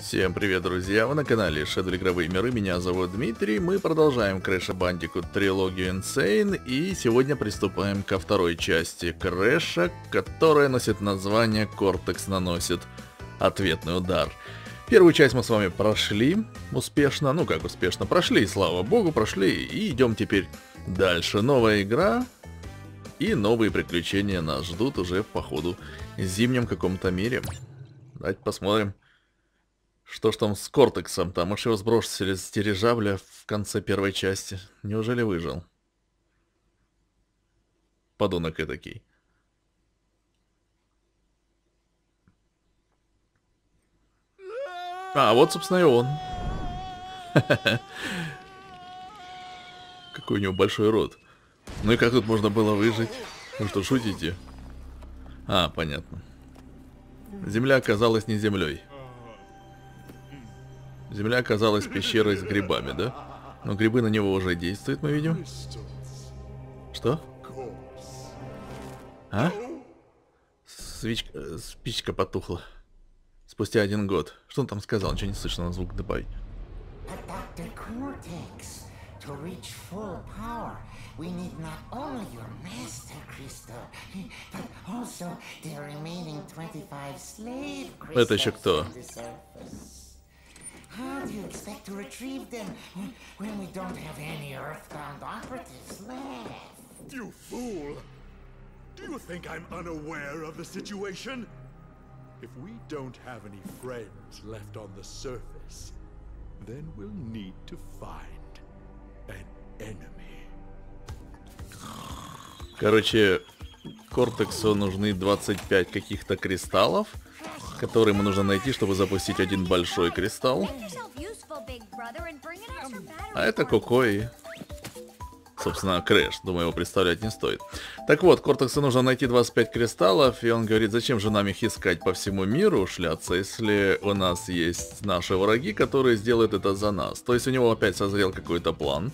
Всем привет, друзья! Вы на канале Шедвиль Игровые Миры, меня зовут Дмитрий, мы продолжаем Crash Bandicoot трилогию N. Sane, и сегодня приступаем ко второй части Крэша, которая носит название «Кортекс наносит ответный удар». Первую часть мы с вами прошли успешно, ну как успешно, прошли, слава богу, прошли, и идем теперь дальше. Новая игра и новые приключения нас ждут уже по ходу зимнем каком-то мире. Давайте посмотрим. Что ж там с Кортексом? Там уж его сбросили с дирижабля в конце первой части. Неужели выжил? Подонок этакий. А, вот, собственно, и он. Какой у него большой рот. Ну и как тут можно было выжить? Вы что, шутите? А, понятно. Земля оказалась не землей. Земля оказалась пещерой с грибами, да? Но грибы на него уже действуют, мы видим. Что? А? Спичка потухла. Спустя 1 год. Что он там сказал? Ничего не слышно, на звук добавить. Это еще кто? How do you expect to retrieve them when we don't have any earthbound operatives left? You fool! Do you think I'm unaware of the situation? If we don't have any friends left on the surface, then we'll need to find an enemy. Короче, Кортексу нужны 25 каких-то кристаллов, который ему нужно найти, чтобы запустить 1 большой кристалл. А это Коко и, собственно, Крэш. Думаю, его представлять не стоит. Так вот, Кортексу нужно найти 25 кристаллов, и он говорит, зачем же нам их искать по всему миру, шляться, если у нас есть наши враги, которые сделают это за нас. То есть у него опять созрел какой-то план.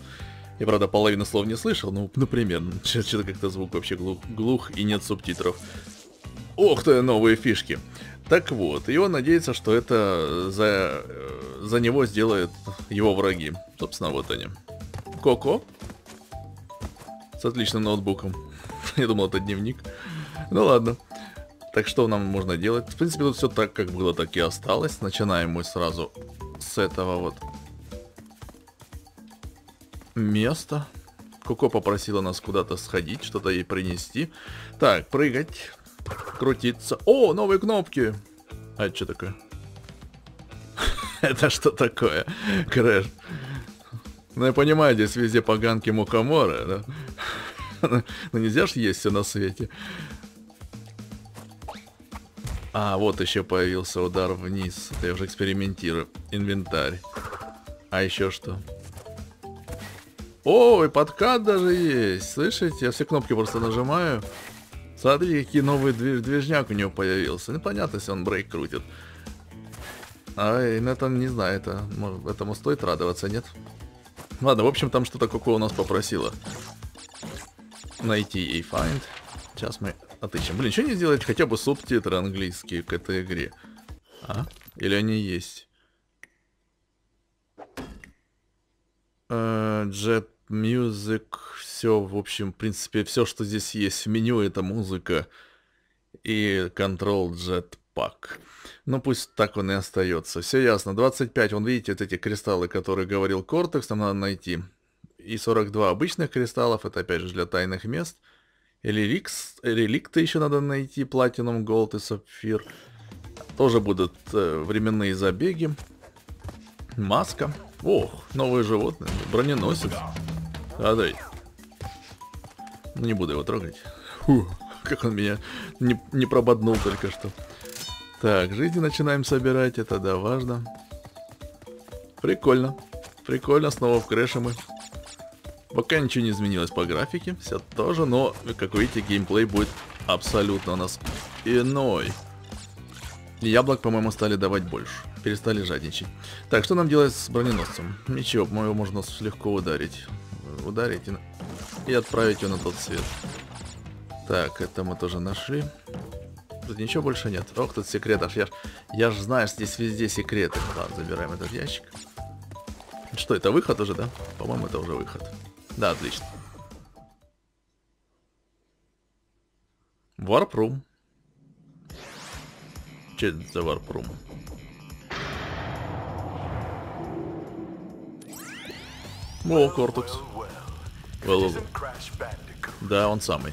Я, правда, половину слов не слышал, ну, например, что-то как-то звук вообще глух и нет субтитров. Ох ты, новые фишки. Так вот, и он надеется, что это за него сделают его враги. Собственно, вот они. Коко. С отличным ноутбуком. Я думал, это дневник. Ну ладно. Так что нам можно делать? В принципе, тут все так, как было, так и осталось. Начинаем мы сразу с этого вот места. Коко попросила нас куда-то сходить, что-то ей принести. Так, прыгать. Крутиться. О, новые кнопки. А это что такое? Это что такое? Крэш. Ну я понимаю, здесь везде поганки мукомора, да? Ну нельзя же есть все на свете. А, вот еще появился удар вниз. Это я уже экспериментирую. Инвентарь. А еще что? О, и подкат даже есть. Слышите? Я все кнопки просто нажимаю. Смотри, какие новые движняк у него появился. Ну понятно, если он брейк крутит. Ай, ну это не знаю, это, может, этому стоит радоваться, нет? Ладно, в общем, там что-то Коко у нас попросило найти и find. Сейчас мы отыщем. Блин, что не сделать хотя бы субтитры английские к этой игре? А? Или они есть? Jet Music, все, в общем, в принципе, все, что здесь есть в меню, это музыка и Control Jetpack. Ну, пусть так он и остается. Все ясно. 25, вон, видите, вот эти кристаллы, которые говорил Кортекс, нам надо найти. И 42 обычных кристаллов, это опять же для тайных мест. Или реликты еще надо найти, Platinum, Gold и Сапфир. Тоже будут временные забеги. Маска. Ох, новые животные. Броненосец. Отдай. Ну, не буду его трогать. Фу, как он меня не прободнул только что. Так, жизни начинаем собирать. Это, да, важно. Прикольно. Прикольно, снова в Крэше мы. Пока ничего не изменилось по графике. Все тоже, но, как видите, геймплей будет абсолютно у нас иной. Яблок, по-моему, стали давать больше. Перестали жадничать. Так, что нам делать с броненосцем? Ничего, по-моему, можно легко ударить. Ударить и отправить его на тот свет. Так, это мы тоже нашли. Тут ничего больше нет. Ох, тут секрет аж. Я ж знаю, здесь везде секреты. Так, забираем этот ящик. Что, это выход уже, да? По-моему, это уже выход. Да, отлично. Варп-рум. Че это за варп-рум? О, Кортекс. Да, он самый.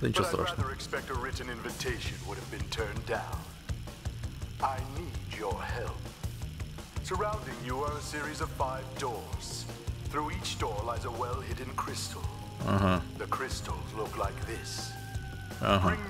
Да ничего страшного. Ага. Ага.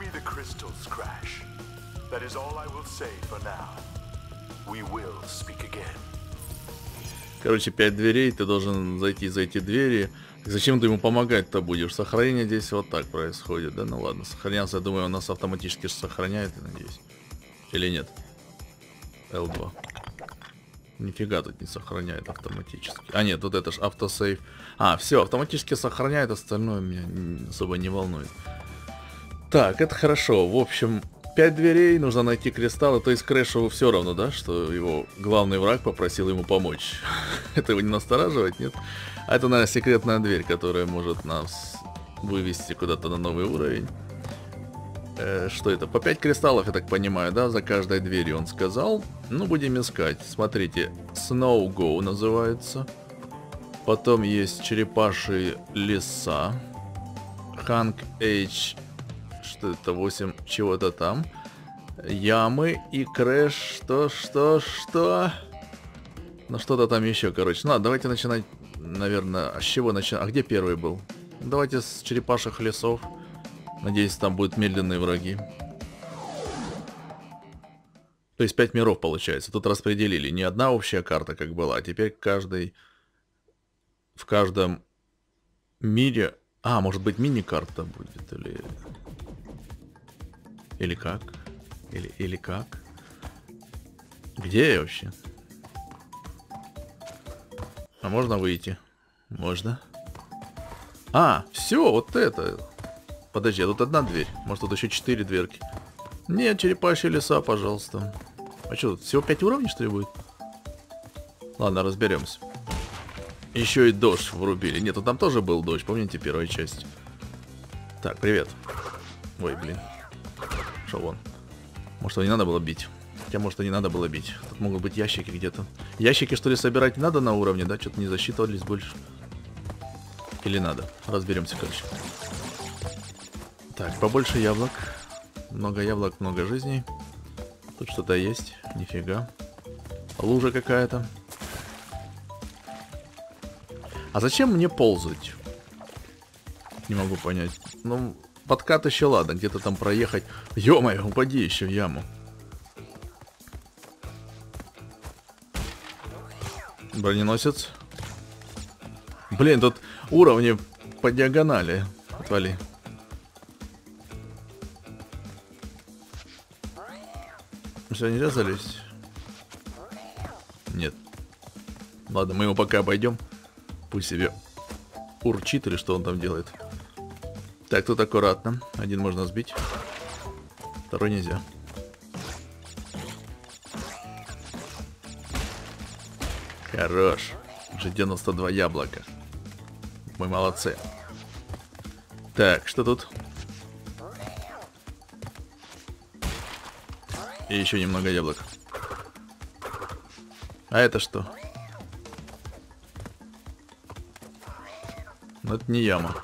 Короче, 5 дверей, ты должен зайти за эти двери. Зачем ты ему помогать-то будешь? Сохранение здесь вот так происходит, да? Ну ладно, сохраняться, я думаю, он нас автоматически сохраняет, я надеюсь. Или нет? L2. Нифига тут не сохраняет автоматически. А нет, вот это же автосейв. А, все, автоматически сохраняет, остальное меня особо не волнует. Так, это хорошо. В общем, 5 дверей, нужно найти кристаллы. То есть Крэшу все равно, да, что его главный враг попросил ему помочь. Это его не настораживает, нет? А это, наверное, секретная дверь, которая может нас вывести куда-то на новый уровень. Что это? По 5 кристаллов, я так понимаю, да? За каждой дверью он сказал. Ну, будем искать. Смотрите, Snow Go называется. Потом есть черепашьи леса. Hank H. Что это? 8 чего-то там. Ямы и Крэш. Что? Ну, что-то там еще, короче. Ну, ладно, давайте начинать, наверное, с чего начинать? А где первый был? Давайте с черепашьих лесов. Надеюсь, там будут медленные враги. То есть 5 миров получается. Тут распределили. Не одна общая карта, как была, а теперь каждый... В каждом мире... А, может быть, мини-карта будет? Или как? Или как? Где я вообще? А можно выйти? Можно. А, все, вот это... Подожди, а тут одна дверь. Может, тут еще 4 дверки. Нет, черепашьи леса, пожалуйста. А что, тут всего 5 уровней, что ли, будет? Ладно, разберемся. Еще и дождь врубили. Нет, ну там тоже был дождь, помните, первая часть. Так, привет. Ой, блин. Шел вон. Может, его не надо было бить. Хотя, может, и не надо было бить. Тут могут быть ящики где-то. Ящики, что ли, собирать не надо на уровне, да? Что-то не засчитывались больше. Или надо? Разберемся, короче. Так, побольше яблок. Много яблок, много жизней. Тут что-то есть. Нифига. Лужа какая-то. А зачем мне ползать? Не могу понять. Ну, подкат еще ладно. Где-то там проехать. Ё-моё, упади еще в яму. Броненосец. Блин, тут уровни по диагонали. Отвали. Нельзя залезть? Нет. Ладно, мы его пока обойдем. Пусть себе урчит или что он там делает. Так, тут аккуратно. Один можно сбить. Второй нельзя. Хорош. Уже 92 яблока. Мы молодцы. Так, что тут? И еще немного яблок. А это что? Но это не яма.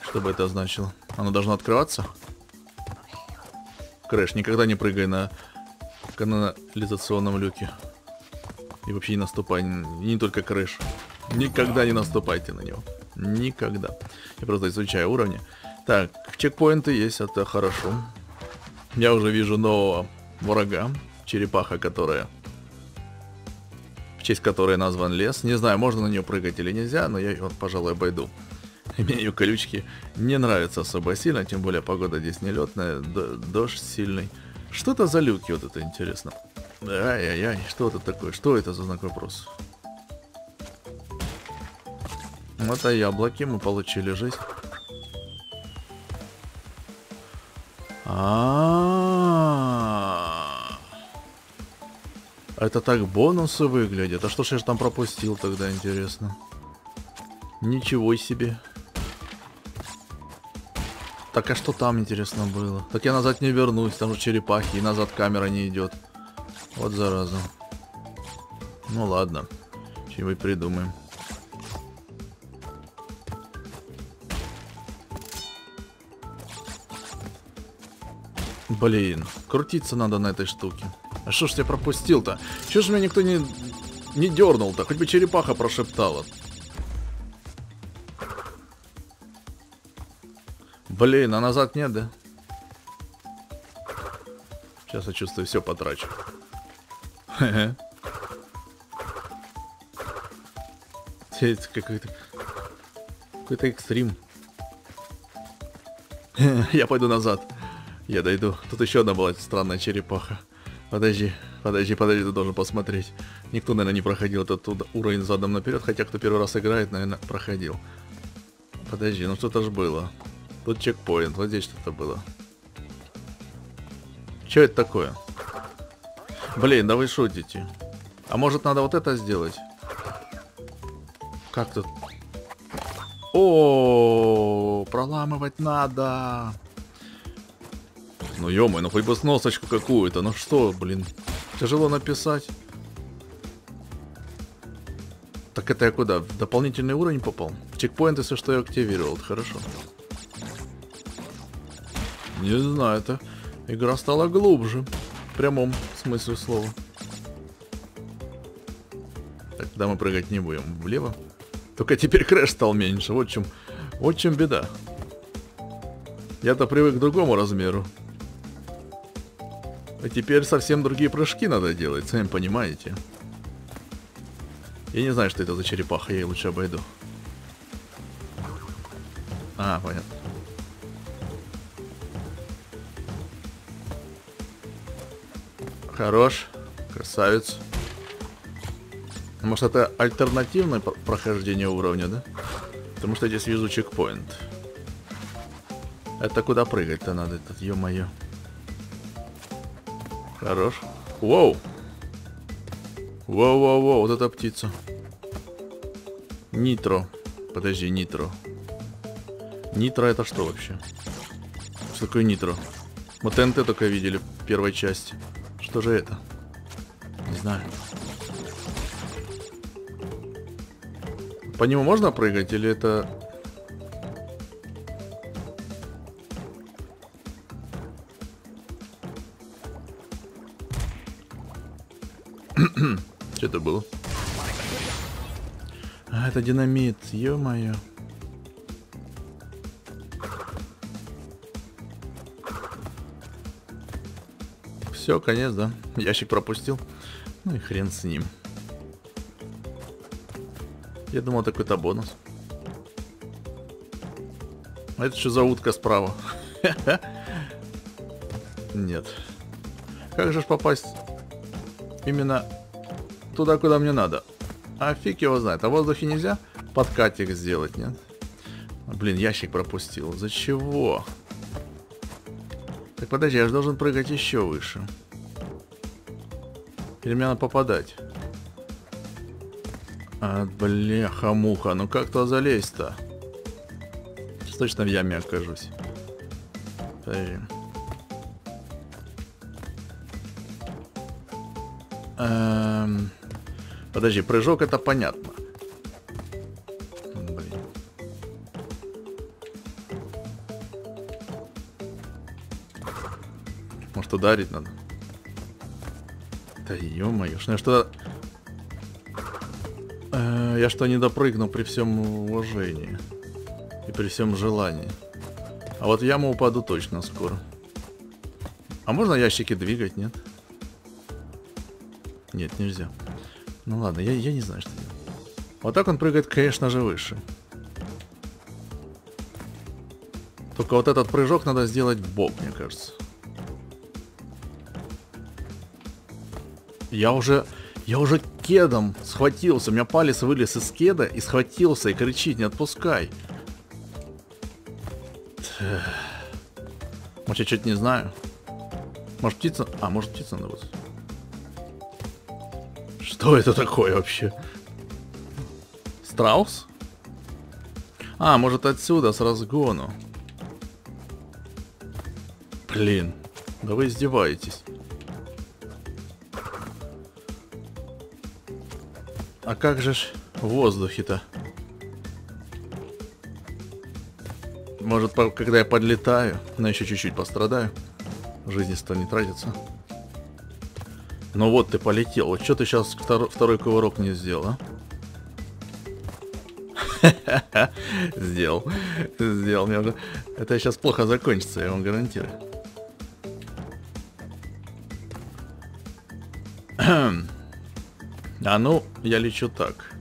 Что бы это значило? Оно должно открываться? Крэш, никогда не прыгай на канализационном люке. И вообще не наступай. Не только Крэш. Никогда не наступайте на него. Никогда. Я просто изучаю уровни. Так, чекпоинты есть, это хорошо. Я уже вижу нового врага. Черепаха, которая... В честь которой назван лес. Не знаю, можно на нее прыгать или нельзя, но я ее, пожалуй, обойду. Мне ее колючки не нравятся особо сильно, тем более погода здесь нелетная, дождь сильный. Что это за люки, вот это интересно. Ай-яй-яй, что это такое? Что это за знак вопроса? Это яблоки, мы получили жизнь. Это так бонусы выглядят. А что ж я там пропустил тогда, интересно? Ничего себе. Так, а что там, интересно, было? Так я назад не вернусь, там же черепахи, и назад камера не идет. Вот зараза. Ну ладно, что-нибудь придумаем. Блин, крутиться надо на этой штуке. А что ж я пропустил-то? Чего ж меня никто не дернул-то? Хоть бы черепаха прошептала. Блин, а назад нет, да? Сейчас я чувствую, все потрачу. Это какой-то экстрим. Я пойду назад. Я дойду. Тут еще одна была странная черепаха. Подожди, ты должен посмотреть. Никто, наверное, не проходил этот уровень задом наперед, хотя кто первый раз играет, наверное, проходил. Подожди, ну что-то ж было. Тут чекпоинт, вот здесь что-то было. Че это такое? Блин, да вы шутите. А может, надо вот это сделать? Как тут? О, проламывать надо. Ну ё-моё, ну хоть бы сносочку какую-то. Ну что, блин, тяжело написать. Так это я куда? В дополнительный уровень попал? В чекпоинт, если что, я активировал. Хорошо. Не знаю, это игра стала глубже. В прямом смысле слова. Так, да, мы прыгать не будем. Влево. Только теперь крэш стал меньше. Вот в чем беда. Я-то привык к другому размеру. А теперь совсем другие прыжки надо делать, сами понимаете. Я не знаю, что это за черепаха, я ее лучше обойду. А, понятно. Хорош, красавец. Может, это альтернативное прохождение уровня, да? Потому что я здесь вижу чекпоинт. Это куда прыгать-то надо, этот, ё-моё. Хорош. Воу. Воу-воу-воу, вот эта птица. Нитро. Подожди, нитро. Нитро это что вообще? Что такое нитро? Мы ТНТ только видели в первой части. Что же это? Не знаю. По нему можно прыгать или это... Что это было? А, это динамит, ё-моё. Все, конец, да? Ящик пропустил. Ну и хрен с ним. Я думал, это какой-то бонус. А это что за утка справа? Нет. Как же ж попасть именно туда, куда мне надо? А фиг его знает. А в воздухе нельзя подкатик сделать, нет? Блин, ящик пропустил. За чего? Так, подожди, я же должен прыгать еще выше. Или мне надо попадать? А, бляха-муха, ну как туда залезть-то? Сейчас точно в яме окажусь. Подожди. Подожди, прыжок это понятно. Ударить надо. Да ё-моё, что я что-то... я что не допрыгну при всем уважении. И при всем желании. А вот в яму упаду точно скоро. А можно ящики двигать, нет? Нет, нельзя. Ну ладно, я не знаю, что делать. Вот так он прыгает, конечно же, выше. Только вот этот прыжок надо сделать вбок, мне кажется. Я уже Я уже кедом схватился, у меня палец вылез из кеда и схватился, и кричит, не отпускай. Может, я что-то не знаю. Может, птица... А, может, птица надо будет. Что это такое вообще? Страус? А, может, отсюда, с разгону. Блин, да вы издеваетесь. А как же ж в воздухе-то? Может, когда я подлетаю, но еще чуть-чуть пострадаю. Жизни-то не тратится. Ну вот ты полетел. Вот что ты сейчас второй кувырок не сделал, а? Сделал. Сделал. Это сейчас плохо закончится, я вам гарантирую. А ну, я лечу так.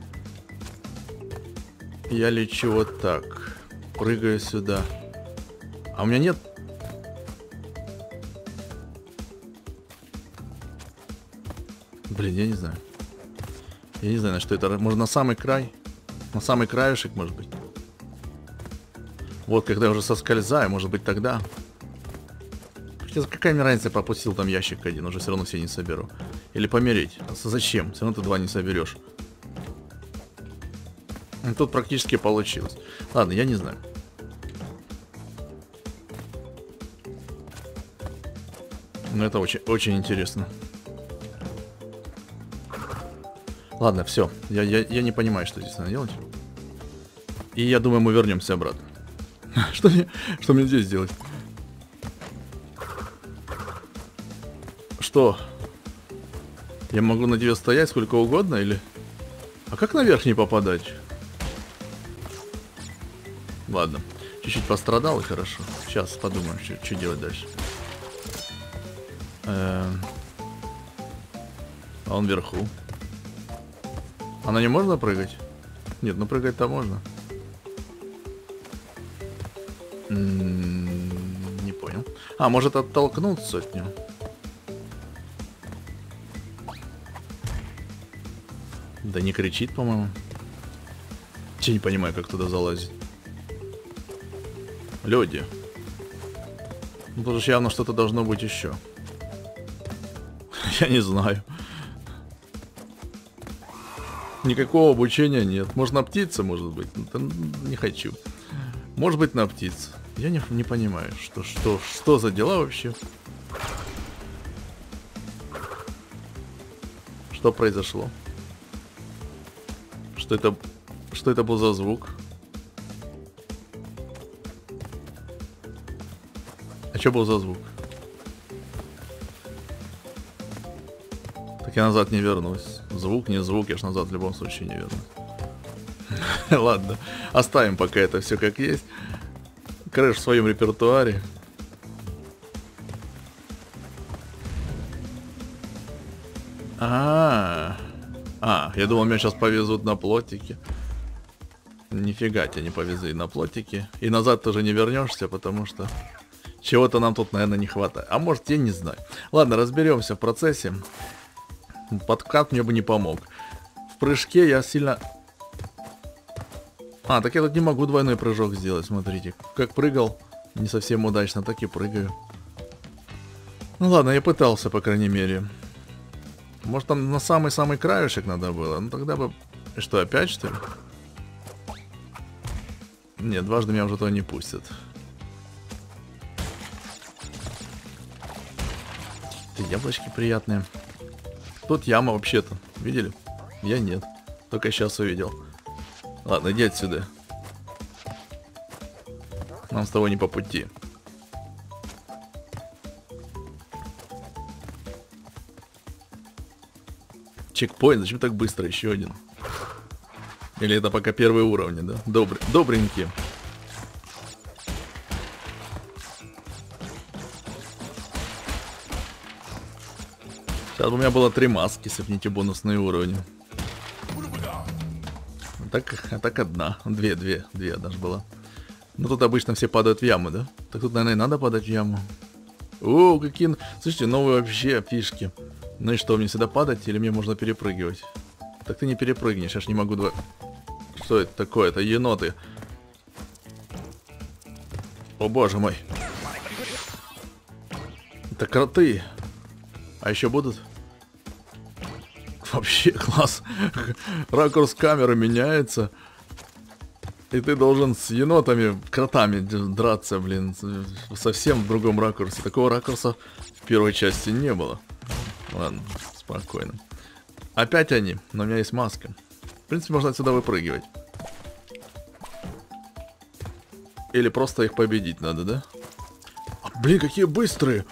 Я лечу вот так. Прыгаю сюда. А у меня нет... Блин, я не знаю. Я не знаю, на что это... Может, на самый край? На самый краешек, может быть? Вот, когда я уже соскользаю, может быть, тогда... Какая мне разница, я пропустил там ящик один, уже все равно все не соберу. Или помереть. Зачем? Все равно ты два не соберешь. Тут практически получилось. Ладно, я не знаю. Но это очень, очень интересно. Ладно, все. Я не понимаю, что здесь надо делать. И я думаю, мы вернемся обратно. Что мне здесь делать? Что? Я могу на тебе стоять сколько угодно или... А как наверх не попадать? Ладно. Чуть-чуть пострадал и хорошо. Сейчас подумаем, что делать дальше. А он вверху. А на нем можно прыгать? Нет, ну прыгать-то можно. Не понял. А, может оттолкнуться от него? Да не кричит, по-моему. Я не понимаю, как туда залазить. Люди. Ну, тут же явно что-то должно быть еще. Я не знаю. Никакого обучения нет. Может, на птице, может быть? Это не хочу. Может быть, на птице. Я не понимаю, что за дела вообще. Что произошло? Что это был за звук? А что был за звук? Так я назад не вернусь. Звук, не звук, я ж назад в любом случае не вернусь. Ладно, оставим пока это все как есть. Крэш в своем репертуаре. А, я думал, меня сейчас повезут на плотике. Нифига тебя не повезли на плотике. И назад тоже не вернешься, потому что чего-то нам тут, наверное, не хватает. А может, я не знаю. Ладно, разберемся в процессе. Подкат мне бы не помог. В прыжке я сильно... А, так я тут не могу двойной прыжок сделать, смотрите. Как прыгал, не совсем удачно, так и прыгаю. Ну ладно, я пытался, по крайней мере. Может, там на самый-самый краешек надо было? Ну, тогда бы... Что, опять, что ли? Нет, дважды меня уже туда не пустят. Эти яблочки приятные. Тут яма вообще-то. Видели? Я нет. Только сейчас увидел. Ладно, иди отсюда. Нам с тобой не по пути. Чекпоинт, зачем так быстро? Еще один. Или это пока первые уровни, да? Добренькие. Сейчас у меня было 3 маски, если бы не те бонусные уровни. А так одна. Две даже была. Ну тут обычно все падают в яму, да? Так тут, наверное, и надо падать в яму. О, какие... Слушайте, новые вообще фишки. Ну и что, мне сюда падать или мне можно перепрыгивать? Так ты не перепрыгнешь, я ж не могу два... Что это такое? Это еноты. О боже мой. Это кроты. А еще будут? Вообще класс. Ракурс камеры меняется. И ты должен с енотами, кротами драться, блин. Совсем в другом ракурсе. Такого ракурса в первой части не было. Ладно, спокойно. Опять они, но у меня есть маска. В принципе, можно отсюда выпрыгивать. Или просто их победить надо, да? А, блин, какие быстрые!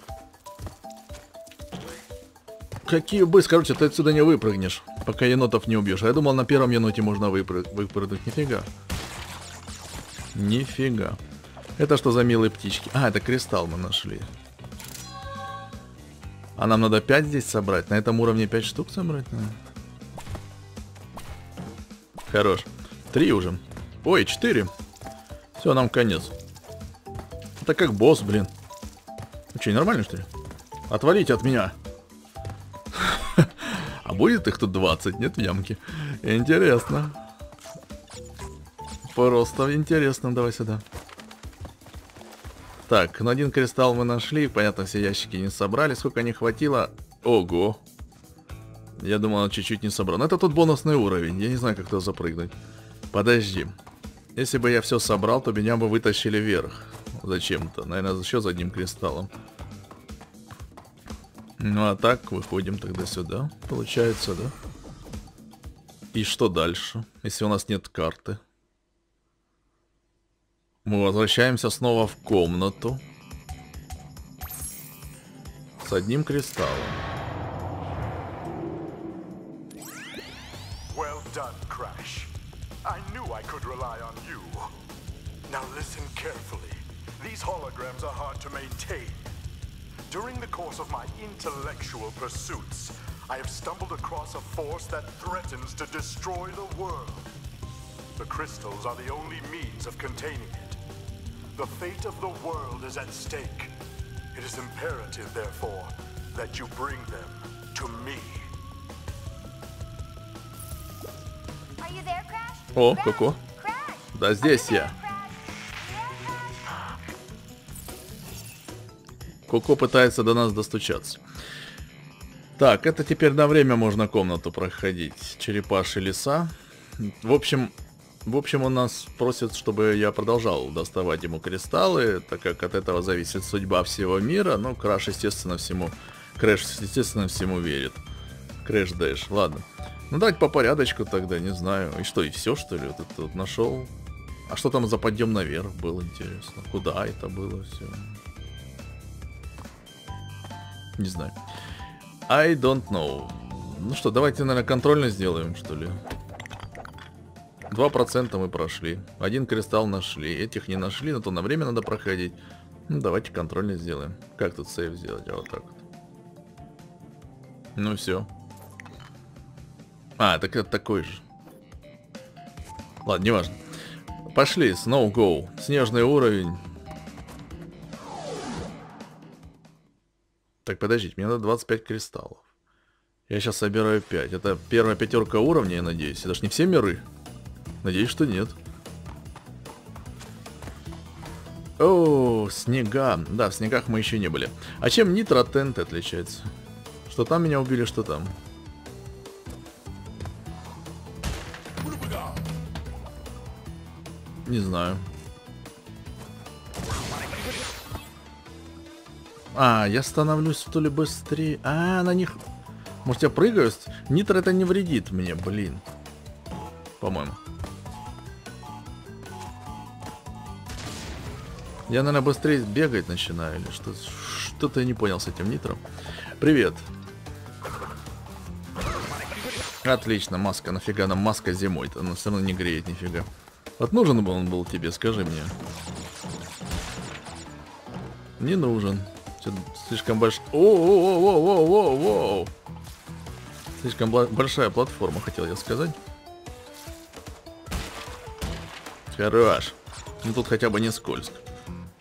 Какие быстрые! Короче, ты отсюда не выпрыгнешь, пока енотов не убьешь. А я думал, на первом еноте можно выпрыгнуть. Нифига. Нифига. Это что за милые птички? А, это кристалл мы нашли. А нам надо 5 здесь собрать? На этом уровне 5 штук собрать надо? Хорош. 3 уже. Ой, 4. Все, нам конец. Это как босс, блин. Ну что, нормально, что ли? Отвалите от меня. А будет их тут 20? Нет в ямке. Интересно. Просто интересно. Давай сюда. Так, на один кристалл мы нашли. Понятно, все ящики не собрали. Сколько не хватило? Ого. Я думал, он чуть-чуть не собрал. Но это тут бонусный уровень. Я не знаю, как туда запрыгнуть. Подожди. Если бы я все собрал, то меня бы вытащили вверх. Зачем-то. Наверное, еще за одним кристаллом. Ну, а так, выходим тогда сюда. Получается, да? И что дальше? Если у нас нет карты. Мы возвращаемся снова в комнату. С одним кристаллом. I knew I could rely on you. Now listen carefully. These holograms are hard to maintain. During the course of my intellectual pursuits, I have stumbled across a force that threatens to destroy the world. The crystals are the only means of containing it. The fate of the world is at stake. It is imperative, therefore, that you bring them to me. Are you there, Crash? О, Коко. Да здесь я. Коко пытается до нас достучаться. Так, это теперь на время можно комнату проходить. Черепашьи леса. В общем, он нас просит, чтобы я продолжал доставать ему кристаллы, так как от этого зависит судьба всего мира. Ну, Крэш, естественно, всему верит. Крэш-дэш, ладно. Ну давайте по порядочку тогда, не знаю. И что, и все, что ли? Вот это вот нашел. А что там за подъем наверх было, интересно? Куда это было все? Не знаю. I don't know. Ну что, давайте, наверное, контрольно сделаем, что ли. 2% мы прошли. Один кристалл нашли. Этих не нашли, но то на время надо проходить. Ну давайте контрольно сделаем. Как тут сейв сделать? А вот так вот. Ну все. А, так это такой же. Ладно, неважно. Пошли, Snow Go. Снежный уровень. Так, подождите, мне надо 25 кристаллов. Я сейчас собираю 5. Это первая пятерка уровня, я надеюсь. Это ж не все миры. Надеюсь, что нет. О, снега. Да, в снегах мы еще не были. А чем нитротент отличается? Что там меня убили, что там? Не знаю. А, я становлюсь что ли быстрее. А, на них... Может я прыгаю? Нитро это не вредит мне, блин. По-моему. Я, наверное, быстрее бегать начинаю. Или что? Что-то я не понял с этим нитром. Привет. Отлично, маска. Нафига нам маска зимой-то? Она все равно не греет нифига. Вот нужен бы он был тебе, скажи мне. Не нужен. Слишком большой. О-о-о-о-о-о-о-о! Слишком большая платформа, хотел я сказать. Хорош. Ну тут хотя бы не скользко.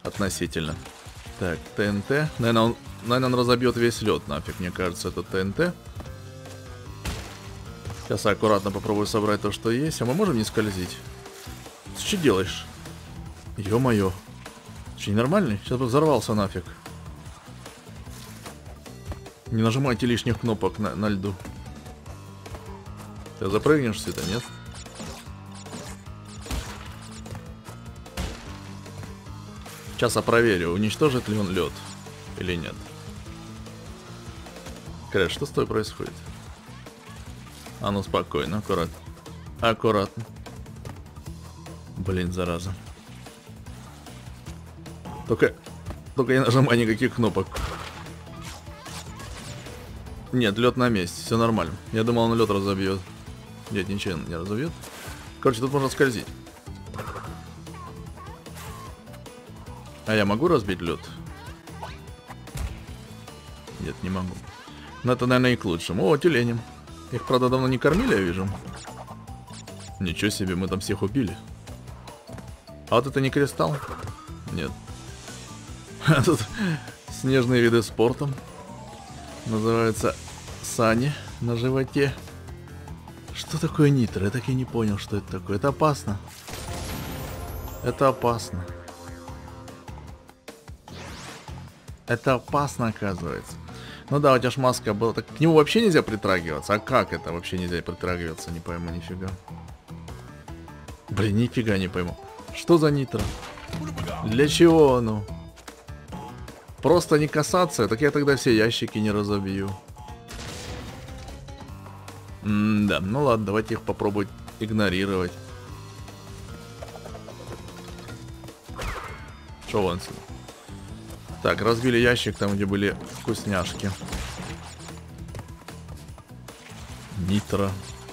Относительно. Так, ТНТ. Наверное, он Наверное, он разобьет весь лед нафиг, мне кажется, этот ТНТ. Сейчас я аккуратно попробую собрать то, что есть. А мы можем не скользить? Ты что делаешь? Ё-моё. Ты что, ненормальный? Сейчас бы взорвался нафиг. Не нажимайте лишних кнопок на льду. Ты запрыгнешь сюда, нет? Сейчас я проверю, уничтожит ли он лед или нет. Крэш, что с тобой происходит? А ну спокойно, аккуратно. Аккуратно. Блин, зараза. Только не нажимай никаких кнопок. Нет, лед на месте, все нормально. Я думал, он лед разобьет. Нет, ничего не разобьет. Короче, тут можно скользить. А я могу разбить лед? Нет, не могу. Но это, наверное, и к лучшему. О, тюленем. Их, правда, давно не кормили, я вижу. Ничего себе, мы там всех убили. А вот это не кристалл? Нет. А тут снежные виды спорта. Называются сани на животе. Что такое нитро? Я так и не понял, что это такое. Это опасно. Это опасно. Это опасно, оказывается. Ну да, у тебя ж маска была. Так к нему вообще нельзя притрагиваться. А как это вообще нельзя притрагиваться? Не пойму, нифига. Блин, нифига не пойму. Что за нитро? Для чего оно? Просто не касаться? Так я тогда все ящики не разобью. Да, ну ладно, давайте их попробовать игнорировать. Что вон сюда? Так, разбили ящик там, где были вкусняшки. Нитро.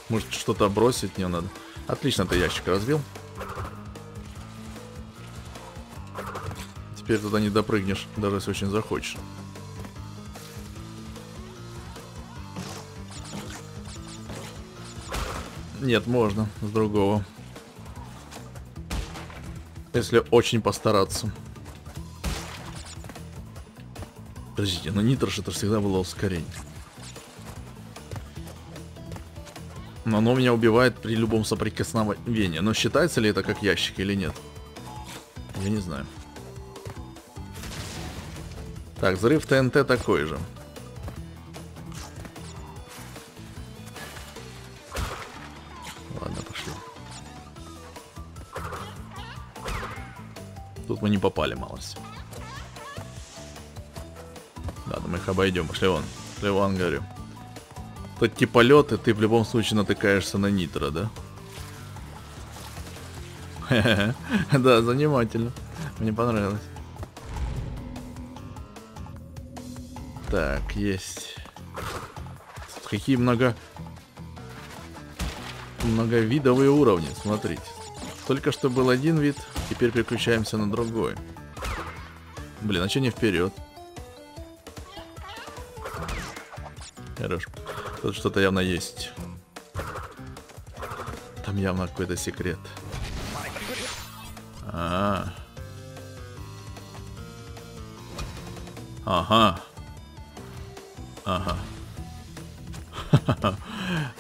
Может, что-то бросить мне надо? Отлично, ты ящик разбил. Теперь туда не допрыгнешь, даже если очень захочешь. Нет, можно с другого. Если очень постараться. Подождите, ну нитрош это всегда было ускорение. Но оно меня убивает при любом соприкосновении. Но считается ли это как ящик или нет? Я не знаю. Так, взрыв ТНТ такой же. Ладно, пошли. Тут мы не попали, малость. Мы их обойдем. Пошли вон, говорю. Тут типа лед, и ты в любом случае натыкаешься на нитро, да? Да, занимательно. Мне понравилось. Так, есть. Тут какие многовидовые уровни, смотрите. Только что был один вид, теперь переключаемся на другой. Блин, а че не вперед? Хорошо. Тут что-то явно есть. Там явно какой-то секрет. Ага.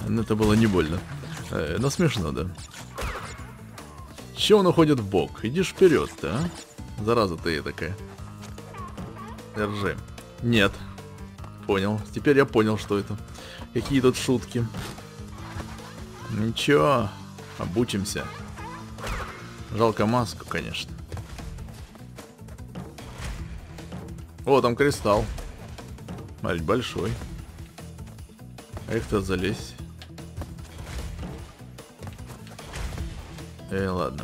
Ну это было не больно. Но смешно, да? Чего он уходит в бок? Идишь вперед-то, а? Зараза ты такая. Держи. Нет. Понял. Теперь я понял, что это. Какие тут шутки. Ничего. Обучимся. Жалко маску, конечно. О, там кристалл. Смотри, большой. А их-то залезь. Ладно.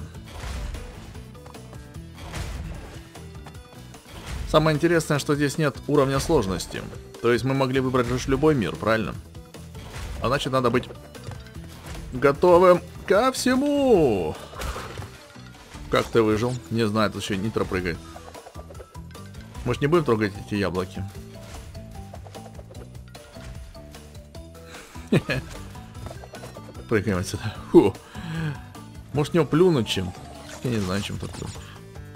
Самое интересное, что здесь нет уровня сложности. То есть мы могли выбрать лишь любой мир, правильно? А значит, надо быть готовым ко всему. Как ты выжил? Не знаю, тут еще нитро прыгает. Мы ж не будем трогать эти яблоки. Прыгаем отсюда. Может, не плюнуть чем-то? Я не знаю, чем-то плюнуть.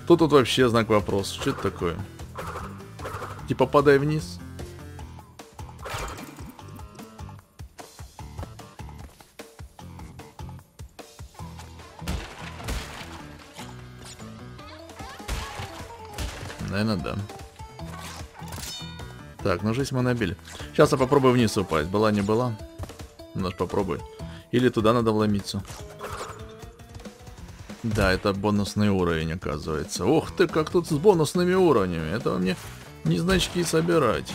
Тут вообще знак вопроса. Что это такое? Типа падай вниз. Наверное, да. Так, ну жизнь мы набили. Сейчас я попробую вниз упасть. Была не была. Ну, попробуй. Или туда надо вломиться. Да, это бонусный уровень, оказывается. Ох ты, как тут с бонусными уровнями. Это мне не значки собирать.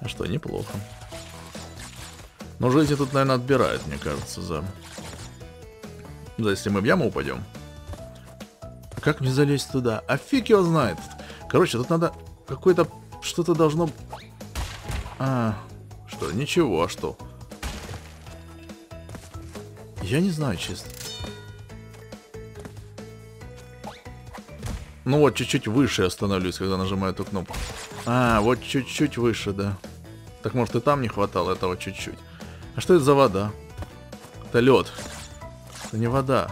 А что, неплохо. Но жизнь тут, наверное, отбирает, мне кажется, за... Да, если мы в яму упадем. Как мне залезть туда? А фиг его знает. Короче, тут надо какое-то... Что-то должно... А, что? Ничего, а что? Я не знаю, честно. Ну вот, чуть-чуть выше остановлюсь, когда нажимаю эту кнопку. А, вот чуть-чуть выше, да. Так, может, и там не хватало этого чуть-чуть. А что это за вода? Это лед. Это не вода.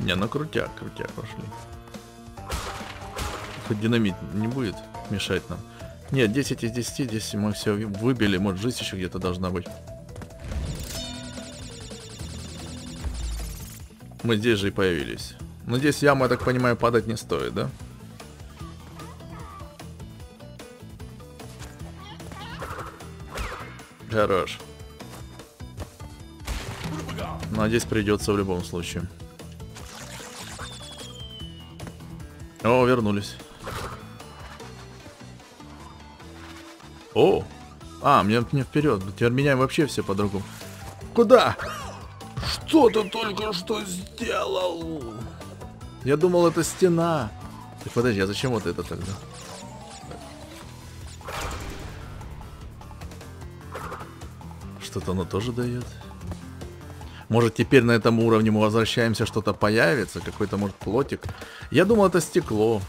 Не, ну крутяк, крутяк пошли. Хоть динамит не будет мешать нам. Нет, 10 из 10, 10 мы все выбили. Может, жизнь еще где-то должна быть. Мы здесь же и появились. Но здесь яма, я так понимаю, падать не стоит, да? Хорош. Надеюсь, придется в любом случае. О, вернулись. О! А, мне вперед. Теперь меня вообще все по-другому. Куда? Что ты только что сделал? Я думал, это стена. Так, подожди, а зачем вот это тогда? Что-то оно тоже дает. Может, теперь на этом уровне мы возвращаемся, что-то появится, какой-то, может, плотик. Я думал, это стекло.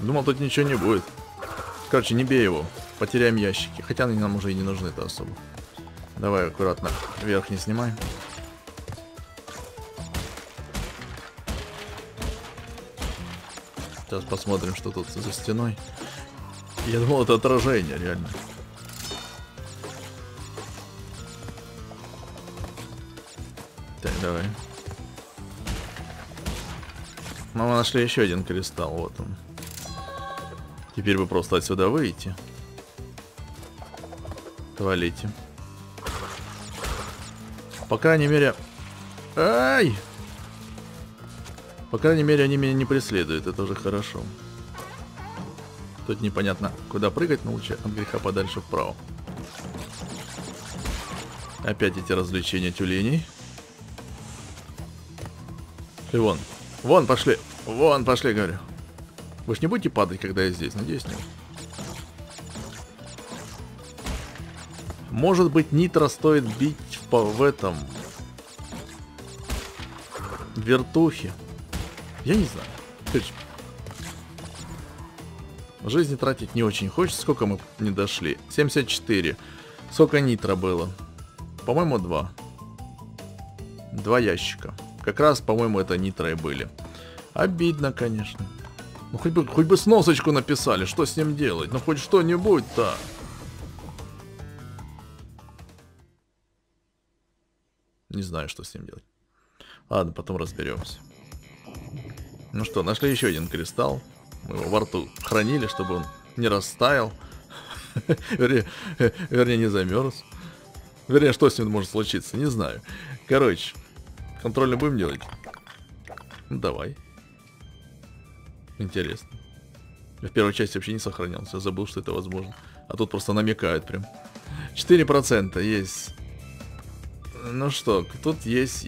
Думал, тут ничего не будет. Короче, не бей его. Потеряем ящики. Хотя они нам уже и не нужны-то особо. Давай аккуратно вверх не снимай. Сейчас посмотрим, что тут за стеной. Я думал, это отражение, реально. Давай. Ну, мы нашли еще один кристалл, вот он. Теперь бы просто отсюда выйти. Валите. По крайней мере... Ай! По крайней мере, они меня не преследуют, это уже хорошо. Тут непонятно, куда прыгать, но лучше от греха подальше вправо. Опять эти развлечения тюленей. И вон. Вон пошли. Вон пошли, говорю. Вы ж не будете падать, когда я здесь? Надеюсь, нет. Может быть, нитро стоит бить в этом... вертухе. Я не знаю. Короче, жизни тратить не очень хочется. Сколько мы не дошли? 74. Сколько нитро было? По-моему, 2. 2 ящика. Как раз, по-моему, это нитро и были. Обидно, конечно. Ну, хоть бы сносочку написали, что с ним делать. Ну, хоть что-нибудь-то. Не знаю, что с ним делать. Ладно, потом разберемся. Ну что, нашли еще один кристалл. Мы его во рту хранили, чтобы он не растаял. Вернее, не замерз. Вернее, что с ним может случиться, не знаю. Короче... Контрольно будем делать? Ну, давай. Интересно. Я в первой части вообще не сохранялся. Я забыл, что это возможно. А тут просто намекают прям. 4% есть. Ну что, тут есть.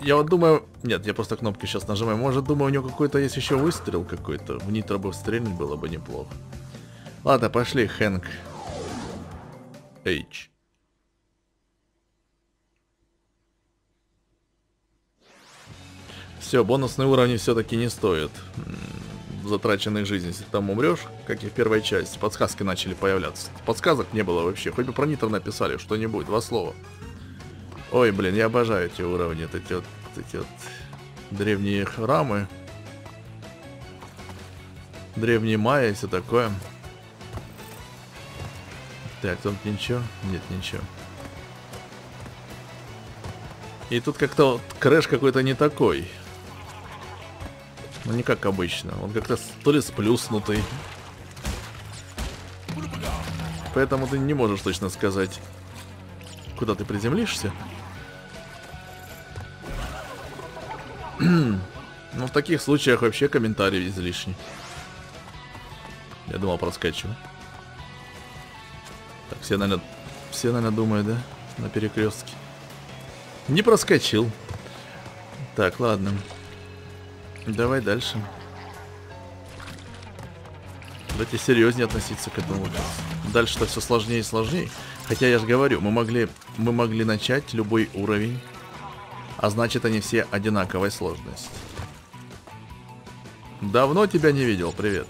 Я вот думаю... Нет, я просто кнопки сейчас нажимаю. Может, думаю, у него какой-то есть еще выстрел какой-то. В нитро бы стрельнуть было бы неплохо. Ладно, пошли, Хэнк. H. Все, бонусные уровни все-таки не стоят затраченных жизней, если ты там умрешь, как и в первой части. Подсказки начали появляться. Подсказок не было вообще. Хоть бы про Нитро написали что-нибудь, два слова. Ой, блин, я обожаю эти уровни. Эти вот древние храмы. Древние майя и все такое. Так, тут ничего? Нет, ничего. И тут как-то вот Крэш какой-то не такой. Ну не как обычно. Он как-то то ли сплюснутый. Поэтому ты не можешь точно сказать, куда ты приземлишься. Ну в таких случаях вообще комментарии излишни. Я думал, проскачу. Так, все, наверное, думают, да? На перекрестке. Не проскочил. Так, ладно. Давай дальше. Давайте серьезнее относиться к этому. Дальше-то все сложнее и сложнее. Хотя я же говорю, мы могли начать любой уровень. А значит, они все одинаковой сложности. Давно тебя не видел, привет.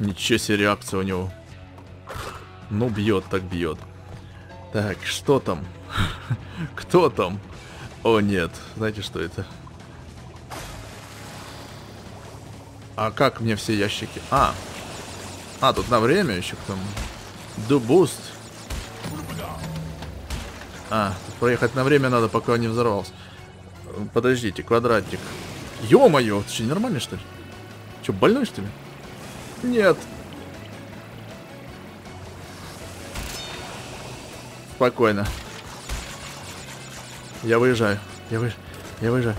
Ничего себе реакция у него. Ну, бьет так бьет. Так, что там? Кто там? О, нет. Знаете, что это? А как мне все ящики? А, тут на время еще к тому. Дубуст. А, проехать на время надо, пока он не взорвался. Подождите, квадратик. Ё-моё, ты что, ненормальный, что ли? Че, больной, что ли? Нет. Спокойно. Я выезжаю. Я выезжаю.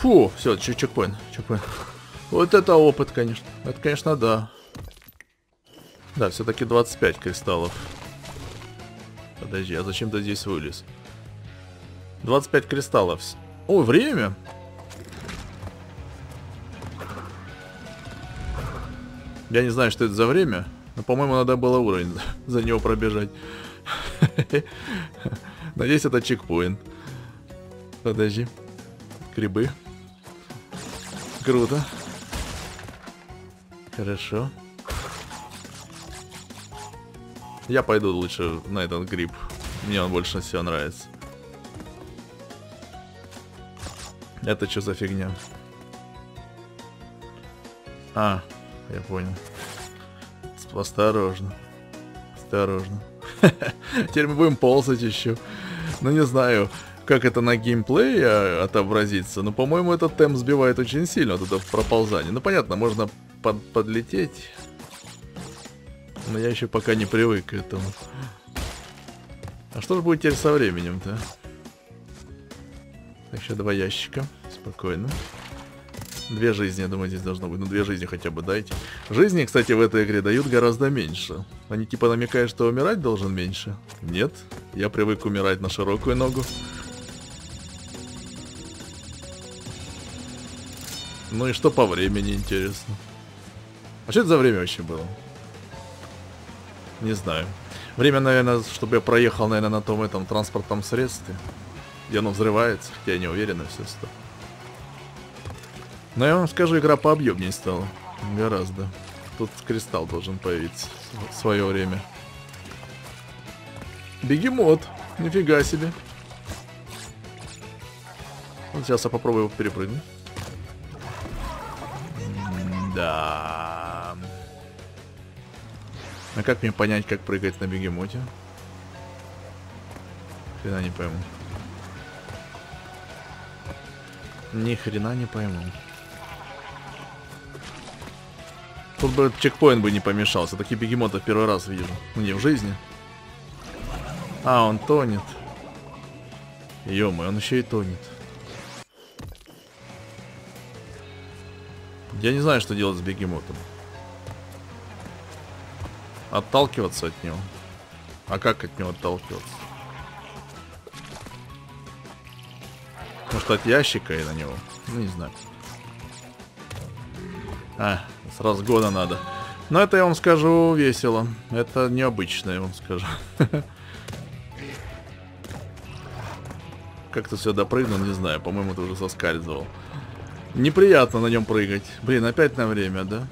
Фу, все, чекпоинт. Вот это опыт, конечно. Это, конечно, да. Да, все-таки 25 кристаллов. Подожди, а зачем ты здесь вылез? 25 кристаллов. О, время. Я не знаю, что это за время, но, по-моему, надо было уровень за него пробежать. Надеюсь, это чекпоинт. Подожди. Грибы. Круто. Хорошо. Я пойду лучше на этот гриб. Мне он больше всего нравится. Это что за фигня? А. Я понял. Осторожно. Осторожно. Теперь мы будем ползать еще. Ну не знаю, как это на геймплее отобразится, но, по-моему, этот темп сбивает очень сильно, вот это проползание. Ну понятно, можно подлететь. Но я еще пока не привык к этому. А что же будет теперь со временем-то? Еще два ящика. Спокойно. Две жизни, я думаю, здесь должно быть. Ну, две жизни хотя бы дайте. Жизни, кстати, в этой игре дают гораздо меньше. Они типа намекают, что умирать должен меньше. Нет, я привык умирать на широкую ногу. Ну и что по времени, интересно. А что это за время вообще было? Не знаю. Время, наверное, чтобы я проехал, наверное, на том этом транспортном средстве. И оно взрывается, хотя я не уверен, все что. Но я вам скажу, игра пообъемнее стала. Гораздо. Тут кристалл должен появиться в свое время. Бегемот. Нифига себе. Вот сейчас я попробую его перепрыгнуть. Да. А как мне понять, как прыгать на бегемоте? Хрена не пойму. Ни хрена не пойму. Тут бы чекпоинт бы не помешался. Такие бегемоты первый раз вижу. Ну, не в жизни. А, он тонет. Ё-моё, он еще и тонет. Я не знаю, что делать с бегемотом. Отталкиваться от него. А как от него отталкиваться? Может, от ящика и на него? Ну, не знаю. А, с разгона надо. Но это, я вам скажу, весело. Это необычно, я вам скажу. Как-то все допрыгнул, не знаю. По-моему, ты уже соскальзывал. Неприятно на нем прыгать. Блин, опять на время, да?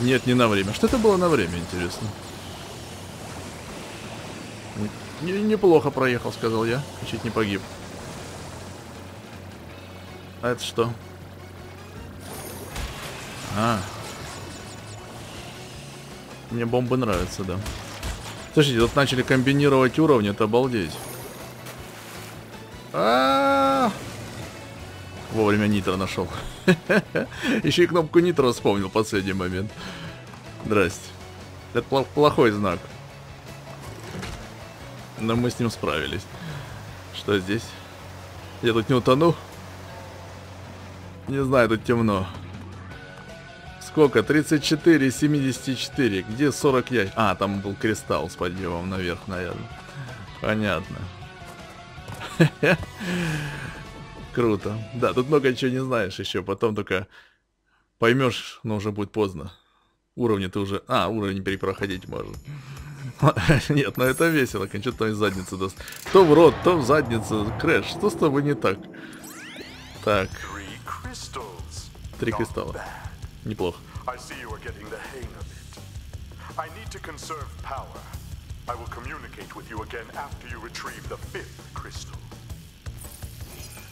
Нет, не на время. Что это было на время, интересно? Неплохо проехал, сказал я. Чуть не погиб. А это что? А. Мне бомбы нравятся, да. Слушайте, тут начали комбинировать уровни, это обалдеть. Вовремя нитро нашел. Еще и кнопку нитро вспомнил в последний момент. Здрасте. Это плохой знак. Но мы с ним справились. Что здесь? Я тут не утону? Не знаю, тут темно. Сколько? 34 из 74. Где 40 ящиков? А, там был кристалл с подъемом наверх, наверное. Понятно. Круто. Да, тут много чего не знаешь еще. Потом только поймешь, но уже будет поздно. Уровни ты уже... А, уровень перепроходить можно. Нет, но это весело. Что-то там из задницы даст. То в рот, то в задницу. Крэш, что с тобой не так? Так. 3 кристалла. Неплохо.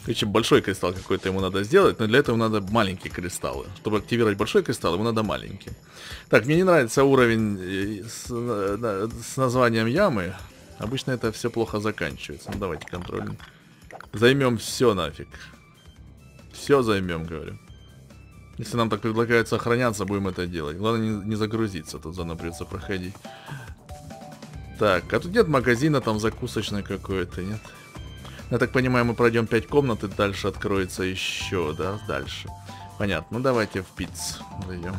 Короче, большой кристалл какой-то ему надо сделать, но для этого надо маленькие кристаллы. Чтобы активировать большой кристалл, ему надо маленький. Так, мне не нравится уровень с названием ямы. Обычно это все плохо заканчивается. Ну давайте контролем. Займем все нафиг. Все займем, говорю. Если нам так предлагают сохраняться, будем это делать. Главное не загрузиться, тут заново придется проходить. Так, а тут нет магазина, там закусочной какой-то, нет? Я так понимаю, мы пройдем 5 комнат, и дальше откроется еще, да? Дальше. Понятно, ну давайте в пиццу зайдем.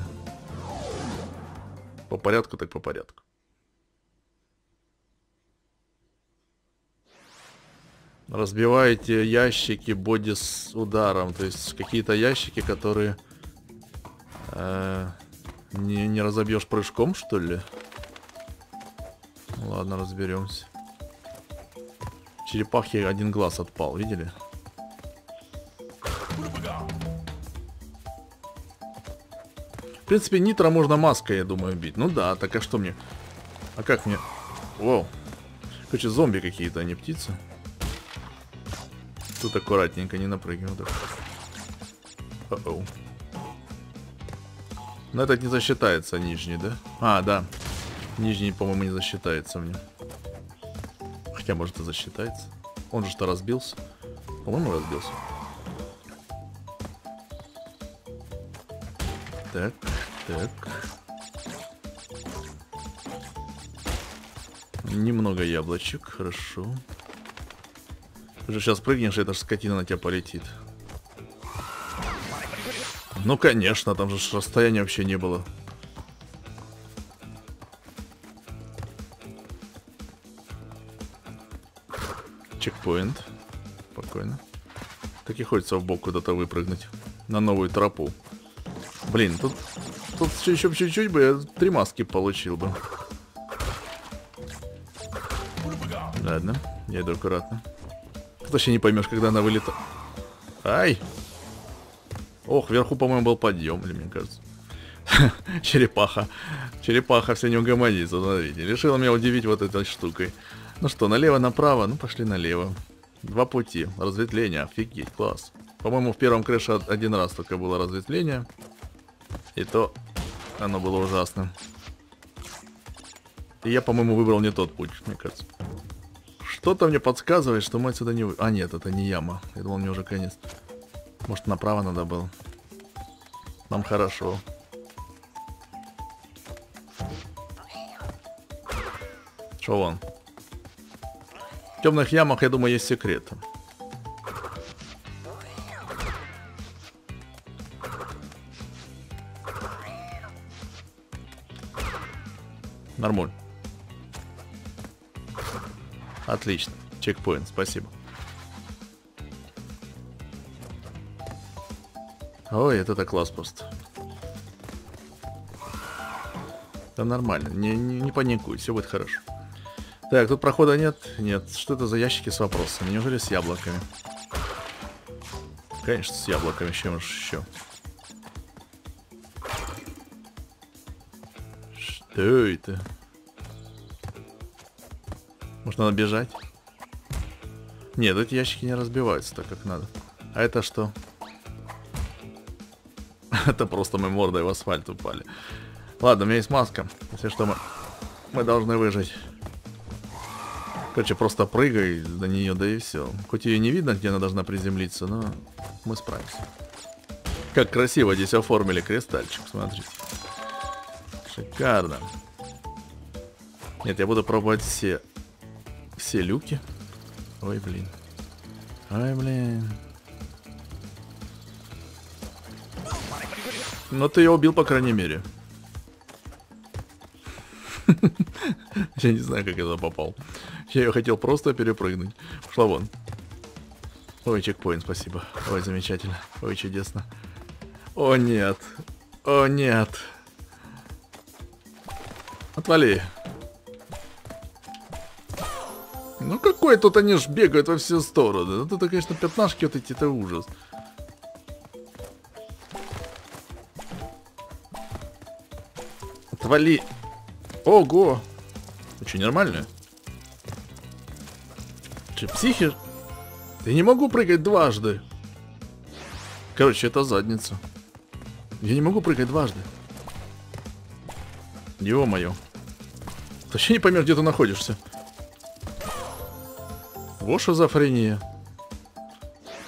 По порядку, так по порядку. Разбиваете ящики боди с ударом, то есть какие-то ящики, которые... не разобьешь прыжком, что ли? Ладно, разберемся. Черепахи один глаз отпал, видели? В принципе, нитро можно маской, я думаю, бить. Ну да, так а что мне? А как мне? Воу. Короче, зомби какие-то, а не птицы. Тут аккуратненько, не напрыгивай. О-оу. Но этот не засчитается, нижний, да? А, да. Нижний, по-моему, не засчитается мне. Хотя, может, и засчитается. Он же что, разбился? По-моему, разбился. Так, так. Немного яблочек, хорошо. Ты же сейчас прыгнешь, и эта же скотина на тебя полетит. Ну конечно, там же расстояния вообще не было. Чекпоинт. Спокойно. Так и хочется в бок куда-то выпрыгнуть. На новую тропу. Блин, тут еще чуть-чуть бы я 3 маски получил бы. Ладно, я иду аккуратно. Ты вообще не поймешь, когда она вылетает. Ай! Ох, вверху, по-моему, был подъем, мне кажется. Черепаха. Черепаха все не угомонится, смотрите. Решила меня удивить вот этой штукой. Ну что, налево-направо? Ну, пошли налево. 2 пути. Разветвление. Офигеть, класс. По-моему, в первом крыше 1 раз только было разветвление. И то оно было ужасным. И я, по-моему, выбрал не тот путь, мне кажется. Что-то мне подсказывает, что мы отсюда не... А, нет, это не яма. Я думал, мне уже конец. Может, направо надо было. Нам хорошо. Что вон? В темных ямах, я думаю, есть секреты. Нормуль. Отлично. Чекпоинт, спасибо. Ой, это класс просто. Да нормально, не паникуй, все будет хорошо. Так, тут прохода нет? Нет. Что это за ящики с вопросами? Неужели с яблоками? Конечно, с яблоками, чем уж еще. Что это? Может, надо бежать? Нет, эти ящики не разбиваются так, как надо. А это что? Это просто мы мордой в асфальт упали. Ладно, у меня есть маска. Если что, мы должны выжить. Короче, просто прыгай до нее, да и все. Хоть ее не видно, где она должна приземлиться, но мы справимся. Как красиво здесь оформили кристальчик, смотрите. Шикарно. Нет, я буду пробовать все люки. Ой, блин. Ой, блин. Но ты ее убил, по крайней мере. Я не знаю, как я туда попал. Я ее хотел просто перепрыгнуть. Пошла вон. Ой, чекпоинт, спасибо. Ой, замечательно. Ой, чудесно. О, нет. О, нет. Отвали. Ну какой тут, они ж бегают во все стороны. Ну тут, конечно, пятнашки вот эти, это ужас. Отвали. Ого. Ты что, нормально? Че, психи? Я не могу прыгать дважды. Короче, это задница. Я не могу прыгать дважды. Ё-моё. Вообще не поймешь, где ты находишься. Во шизофрения.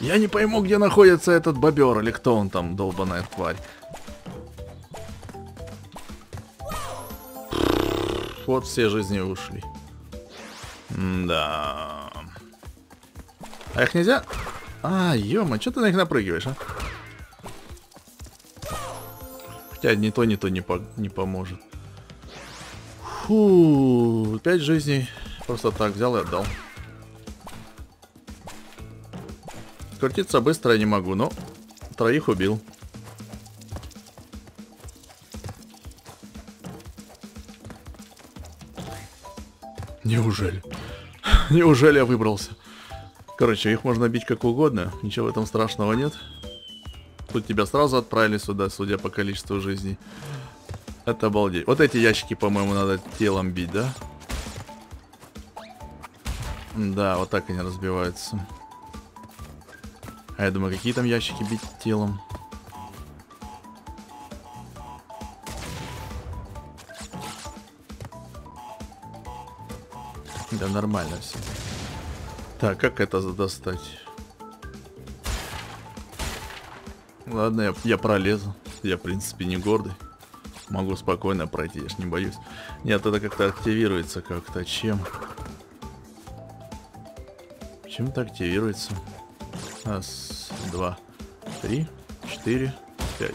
Я не пойму, где находится этот бобер, или кто он там, долбаная тварь. Вот все жизни ушли. Да. А их нельзя? А, ё-моё, что ты на них напрыгиваешь, а? Хотя ни то не поможет. Фу, 5 жизней. Просто так взял и отдал. Крутиться быстро я не могу, но троих убил. Неужели? Неужели я выбрался? Короче, их можно бить как угодно. Ничего в этом страшного нет. Тут тебя сразу отправили сюда, судя по количеству жизней. Это обалдеть. Вот эти ящики, по-моему, надо телом бить, да? Да, вот так они разбиваются. А я думаю, какие там ящики бить телом? Да нормально все. Так, как это достать? Ладно, я пролезу. Я, в принципе, не гордый. Могу спокойно пройти, я ж не боюсь. Нет, это как-то активируется как-то. Чем-то активируется. Раз, два, три, четыре, пять.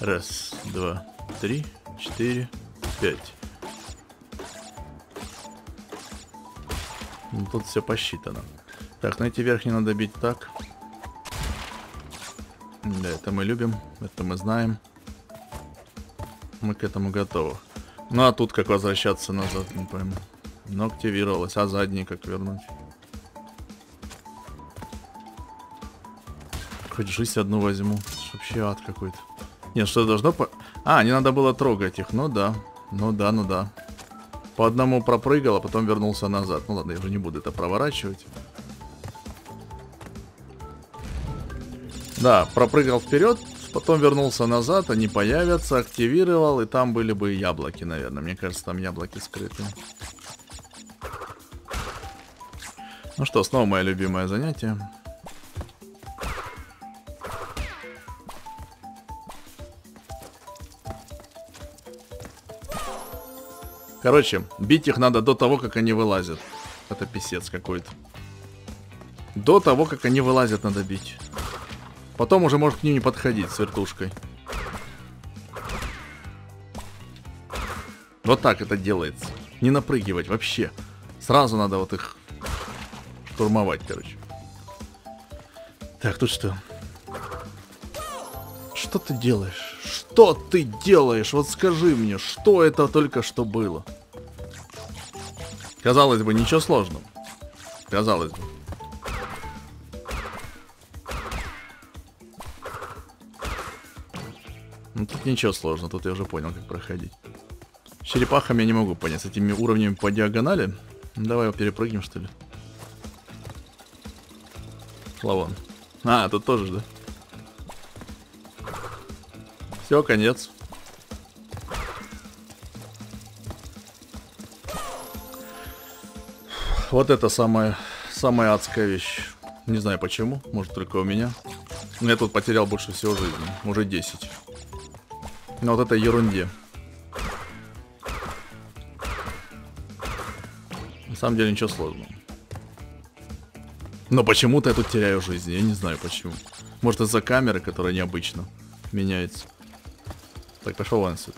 Раз, два, три, четыре, пять. Ну, тут все посчитано. Так, найти верхний надо бить так. Да, это мы любим, это мы знаем. Мы к этому готовы. Ну а тут как возвращаться назад, не пойму. Но активировалось, а задний как вернуть? Хоть жизнь одну возьму. Вообще ад какой-то. Нет, что должно по... А, не надо было трогать их, ну да. Ну да, ну да. По одному пропрыгал, а потом вернулся назад. Ну ладно, я уже не буду это проворачивать. Да, пропрыгал вперед, потом вернулся назад, они появятся, активировал, и там были бы яблоки, наверное. Мне кажется, там яблоки скрыты. Ну что, снова мое любимое занятие. Короче, бить их надо до того, как они вылазят. Это писец какой-то. До того, как они вылазят, надо бить. Потом уже может к ним не подходить с вертушкой. Вот так это делается. Не напрыгивать вообще. Сразу надо вот их штурмовать, короче. Так, тут что? Что ты делаешь? Что ты делаешь? Вот скажи мне, что это только что было? Казалось бы, ничего сложного. Казалось бы. ничего сложного, тут я уже понял, как проходить. С черепахами я не могу понять, с этими уровнями по диагонали. Давай перепрыгнем, что ли. Лавон. А, тут тоже, да? Все, конец. Вот это самая адская вещь. Не знаю почему, может только у меня. Но я тут потерял больше всего жизни. Уже 10. Но вот это ерунде. На самом деле ничего сложного. Но почему-то я тут теряю жизнь, я не знаю почему. Может из-за камеры, которая необычно меняется. Так, пошел вон сюда.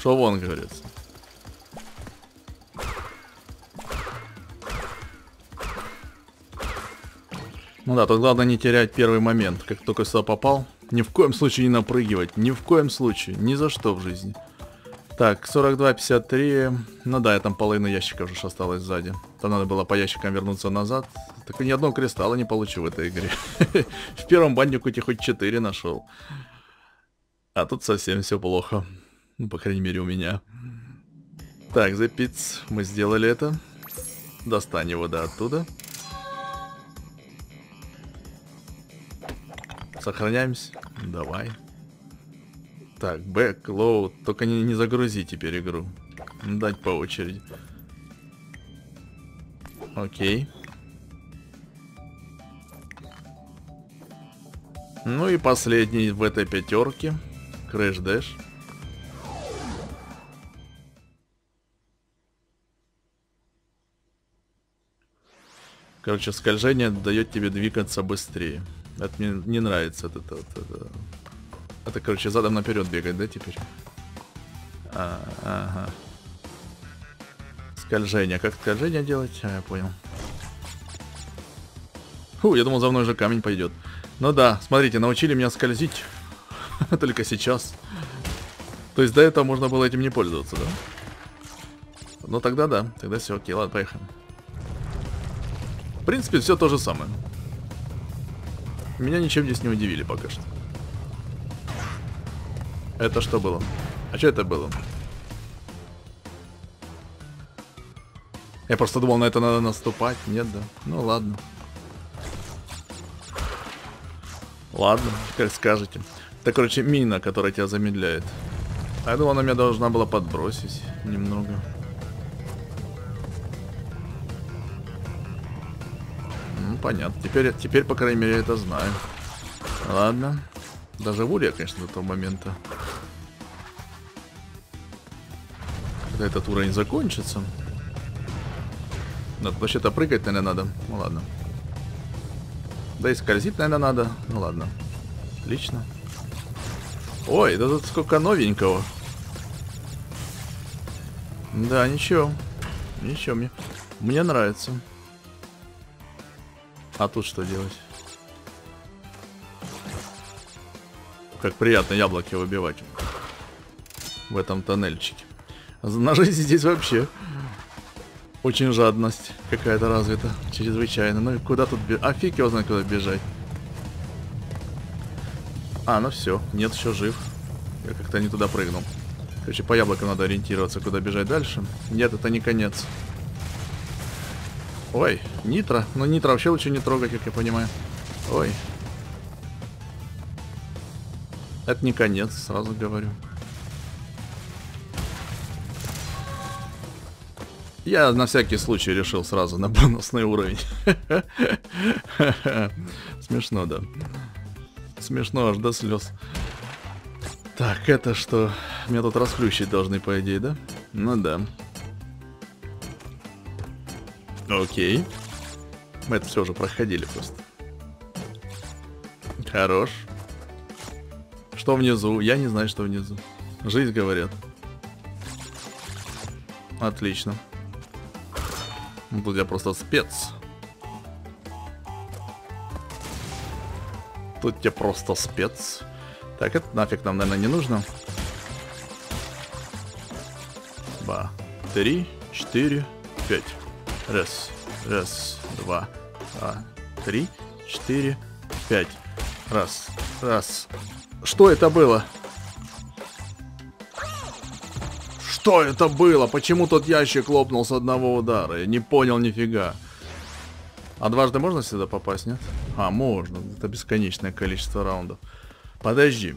Шел вон, говорится. Ну да, тут главное не терять первый момент. Как только сюда попал, ни в коем случае не напрыгивать. Ни в коем случае, ни за что в жизни. Так, 42, 53. Ну да, я там половина ящиков уже осталось сзади. Там надо было по ящикам вернуться назад. Так и ни одного кристалла не получу в этой игре. В первом бандикуте хоть 4 нашел. А тут совсем все плохо. Ну, по крайней мере, у меня. Так, The Pits. Мы сделали это. Достань его, да, оттуда. Сохраняемся. Давай. Так, бэклоуд. Только не загрузи теперь игру. Дать по очереди. Окей. Ну и последний в этой пятерке. Crash Dash. Короче, скольжение дает тебе двигаться быстрее. Это мне не нравится. Это короче, задом наперед бегать, да, теперь? Ага. Скольжение. Как скольжение делать? А, я понял. Фу, я думал, за мной же камень пойдет. Ну да, смотрите, научили меня скользить. Только сейчас. То есть до этого можно было этим не пользоваться, да? Ну тогда да. Тогда все окей, ладно, поехали. В принципе, все то же самое. Меня ничем здесь не удивили пока что. Это что было? А что это было? Я просто думал, на это надо наступать. Нет, да? Ну ладно. Ладно, как скажете. Так, короче, мина, которая тебя замедляет. А я думал, она меня должна была подбросить немного. Ну, понятно. Теперь, по крайней мере, я это знаю. Ладно. Доживу ли я, конечно, до того момента, когда этот уровень закончится. Надо вообще-то прыгать, наверное, надо. Ну ладно. Да и скользить, наверное, надо. Ну ладно. Отлично. Ой, да тут сколько новенького. Да, ничего. Ничего, мне нравится. А тут что делать? Как приятно яблоки выбивать в этом тоннельчике. На жизнь здесь вообще очень жадность какая-то развита, чрезвычайно. Ну и куда тут бежать? А фиг его знает, куда бежать. А, ну все, нет, еще жив. Я как-то не туда прыгнул. Короче, по яблокам надо ориентироваться, куда бежать дальше. Нет, это не конец. Ой, нитро. Ну нитро вообще лучше не трогать, как я понимаю. Ой. Это не конец, сразу говорю. Я на всякий случай решил сразу на бонусный уровень. Смешно, да. Смешно аж до слез. Так, это что? Меня тут расплющить должны, по идее, да? Ну да. Окей. Мы это все уже проходили просто. Хорош. Что внизу? Я не знаю, что внизу. Жизнь, говорят. Отлично. Тут я просто спец. Тут я просто спец. Так, это нафиг нам, наверное, не нужно. 2, 3, 4, 5. Раз, два, три, четыре, пять. Раз. Что это было? Что это было? Почему тот ящик лопнул с одного удара? Я не понял нифига. А дважды можно сюда попасть, нет? А, можно. Это бесконечное количество раундов. Подожди.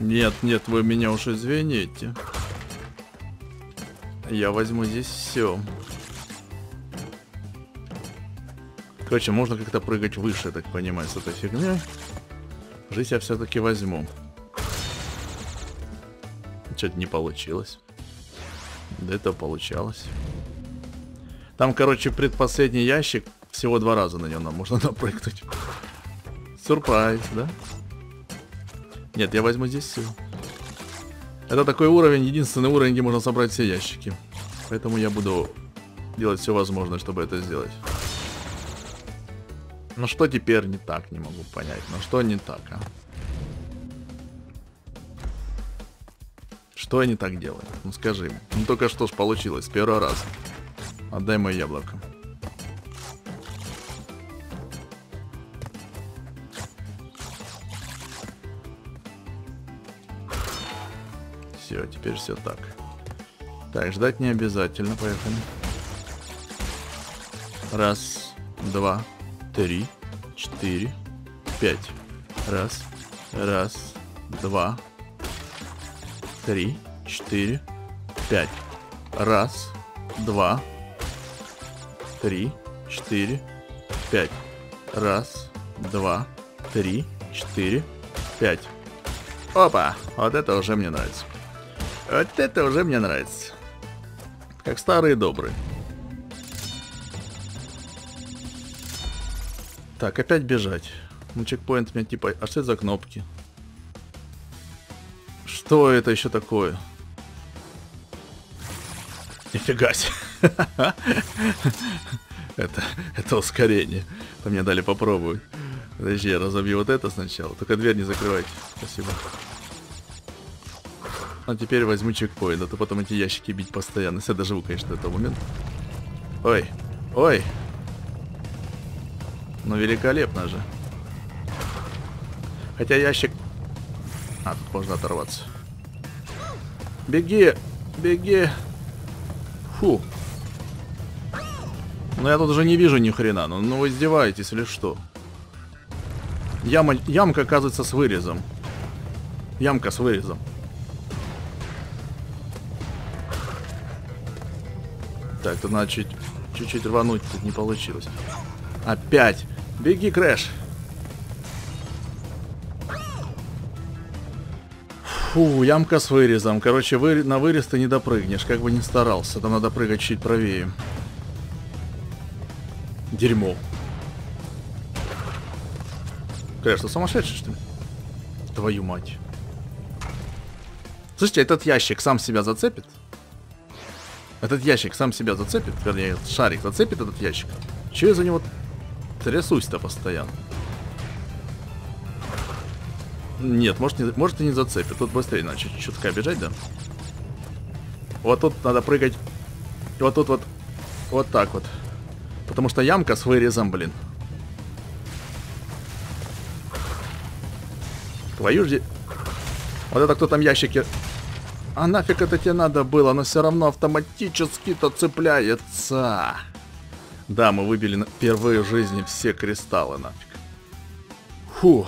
Нет, нет, вы меня уж извините. Я возьму здесь все. Короче, можно как-то прыгать выше, так понимаю, с этой фигней. Жизнь я все-таки возьму. Что-то не получилось. Да это получалось. Там, короче, предпоследний ящик. Всего 2 раза на него нам можно напрыгнуть. Сюрприз, да? Нет, я возьму здесь все. Это такой уровень, единственный уровень, где можно собрать все ящики. Поэтому я буду делать все возможное, чтобы это сделать. Ну что теперь не так, не могу понять. Ну что не так, а? Что я не так делаю? Ну скажи мне. Ну только что ж получилось, с первого раза. Отдай мое яблоко. Все, теперь все так. Так, ждать не обязательно, поехали. 1, 2, 3, 4, 5. Раз, 2, 3, 4, 5. 1, 2, 3, 4, 5. 1, 2, 3, 4, 5. Опа! Вот это уже мне нравится. Вот это уже мне нравится. Как старые добрые. Так, опять бежать. Ну, чекпоинт у меня типа... А что это за кнопки? Что это еще такое? Нифига себе. Это ускорение. Это мне дали попробовать. Подожди, я разобью вот это сначала. Только дверь не закрывайте. Спасибо. А теперь возьму чекпоинт, а то потом эти ящики бить постоянно. Я доживу, конечно, до этого момента. Ой, ой. Ну великолепно же. Хотя ящик... А, тут можно оторваться. Беги, беги. Фу. Ну я тут уже не вижу ни хрена. Ну вы издеваетесь или что? Ямка, оказывается, с вырезом. Ямка с вырезом. Так, тут надо чуть-чуть рвануть, тут не получилось. Опять! Беги, Крэш! Фу, ямка с вырезом. Короче, на вырез ты не допрыгнешь, как бы ни старался. Там надо прыгать чуть правее. Дерьмо. Крэш, ты сумасшедший, что ли? Твою мать. Слушайте, этот ящик сам себя зацепит? Этот ящик сам себя зацепит? Вернее, шарик зацепит этот ящик? Че я за него... трясусь-то постоянно. Нет, может и не зацепит. Тут быстрее надо чутка бежать, да? Вот тут надо прыгать. Вот тут вот. Вот так вот. Потому что ямка с вырезом, блин. Твою же... Вот это кто там ящики... А нафиг это тебе надо было? Но все равно автоматически-то цепляется. Да, мы выбили впервые в жизни все кристаллы нафиг. Фу.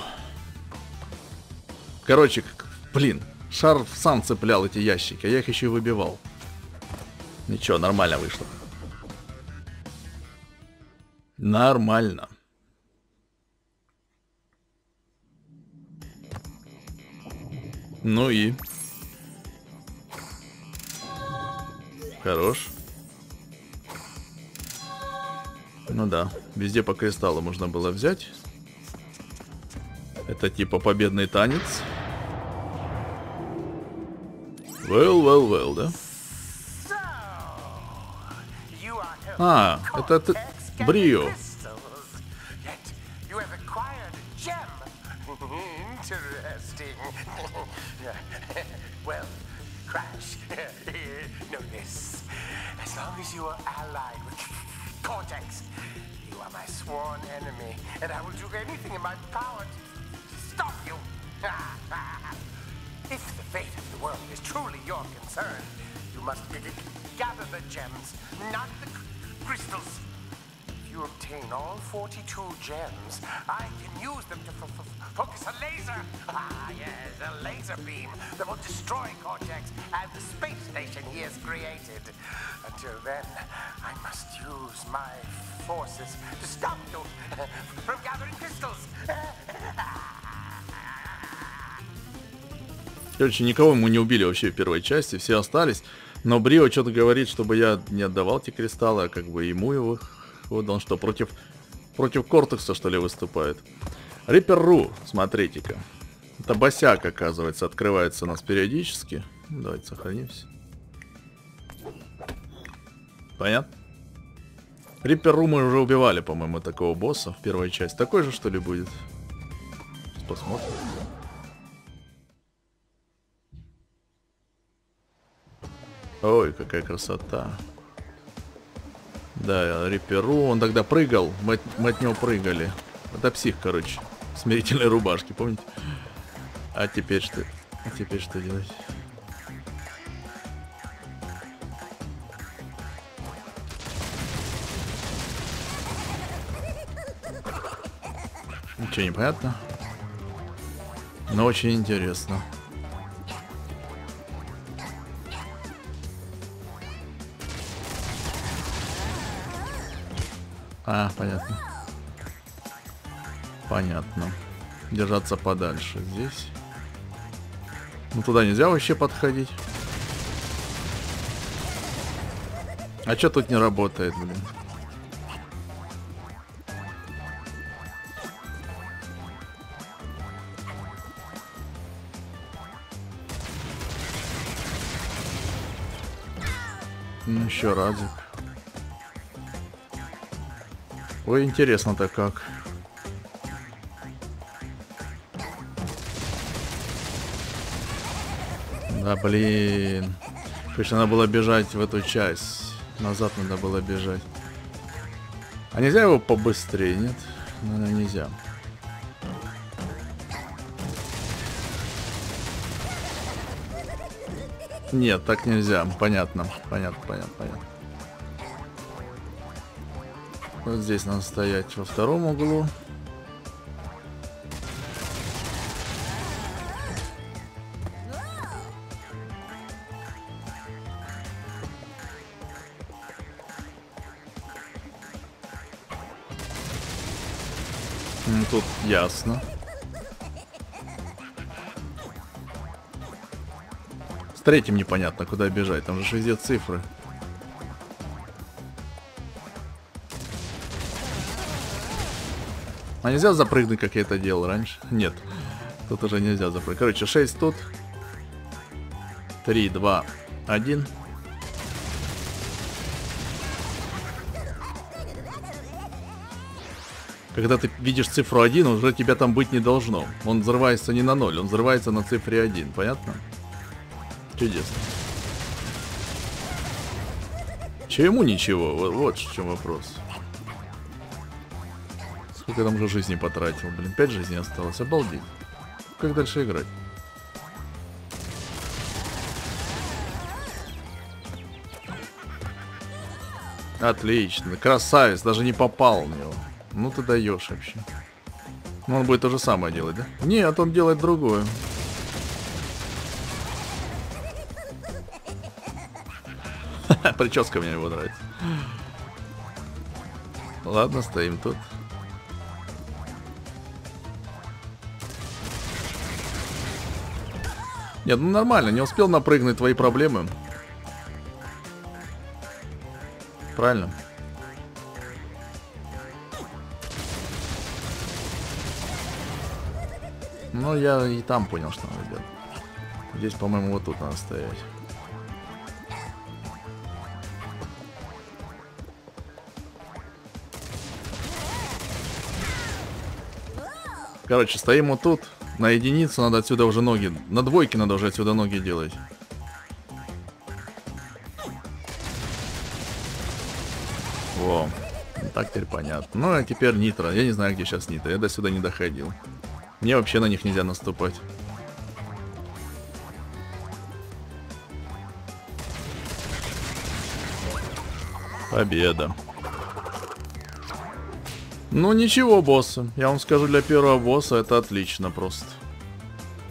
Короче, блин, шар сам цеплял эти ящики, а я их еще и выбивал. Ничего, нормально вышло. Нормально. Ну и... Хорош. Ну да, везде по кристаллу можно было взять. Это типа победный танец. Well, well, well, да? А, это ты... Брио. Cortex, you are my sworn enemy, and I will do anything in my power to stop you. If the fate of the world is truly your concern, you must gather the gems, not the crystals. If you obtain all 42 gems, I can use them to focus a laser. Ah, yes, a laser beam that will destroy Cortex and the space station he has created. Until then, I must use my forces to stop you from gathering crystals. Короче, никого мы не убили вообще в первой части, все остались. Но Брио что-то говорит, чтобы я не отдавал те кристаллы, а как бы ему его. Вот он что, против Кортекса, что ли, выступает? Риппер Ру, смотрите-ка. Это босяк, оказывается, открывается у нас периодически. Давайте сохранимся. Понятно? Риппер Ру мы уже убивали, по-моему, такого босса в первой части. Такой же, что ли, будет? Сейчас посмотрим. Ой, какая красота. Да, Риппер Ру, он тогда прыгал, мы от него прыгали. Это псих, короче, в смирительной рубашке, помните? А теперь что? А теперь что делать? Ничего не понятно, но очень интересно. А, понятно. Понятно. Держаться подальше здесь. Ну туда нельзя вообще подходить. А чё тут не работает, блин? Ну еще разик. Ой, интересно-то как. Да, блин. Конечно, надо было бежать в эту часть. Назад надо было бежать. А нельзя его побыстрее, нет? Наверное, нельзя. Нет, так нельзя. Понятно. Понятно, понятно, понятно. Вот здесь надо стоять во втором углу. Тут ясно. С третьим непонятно, куда бежать. Там же 60 цифры. А нельзя запрыгнуть, как я это делал раньше? Нет, тут уже нельзя запрыгнуть. Короче, 6 тут. 3, 2, 1. Когда ты видишь цифру 1, уже тебя там быть не должно. Он взрывается не на 0, он взрывается на цифре 1. Понятно? Чудесно. Чему ничего? Вот в чем вопрос. Сколько я там уже жизни потратил, блин, 5 жизней осталось, обалдеть. Как дальше играть? Отлично, красавец, даже не попал в него. Ну ты даешь вообще. Ну он будет то же самое делать, да? Нет, он делает другое. Прическа мне его нравится. Ладно, стоим тут. Нет, ну нормально, не успел напрыгнуть, твои проблемы. Правильно? Ну, я и там понял, что надо делать. Здесь, по-моему, вот тут надо стоять. Короче, стоим вот тут. На единицу надо отсюда уже ноги. На двойке надо уже отсюда ноги делать. Во. Так теперь понятно. Ну, а теперь нитро. Я не знаю, где сейчас нитро. Я до сюда не доходил. Мне вообще на них нельзя наступать. Победа. Ну ничего, боссы. Я вам скажу, для первого босса это отлично просто.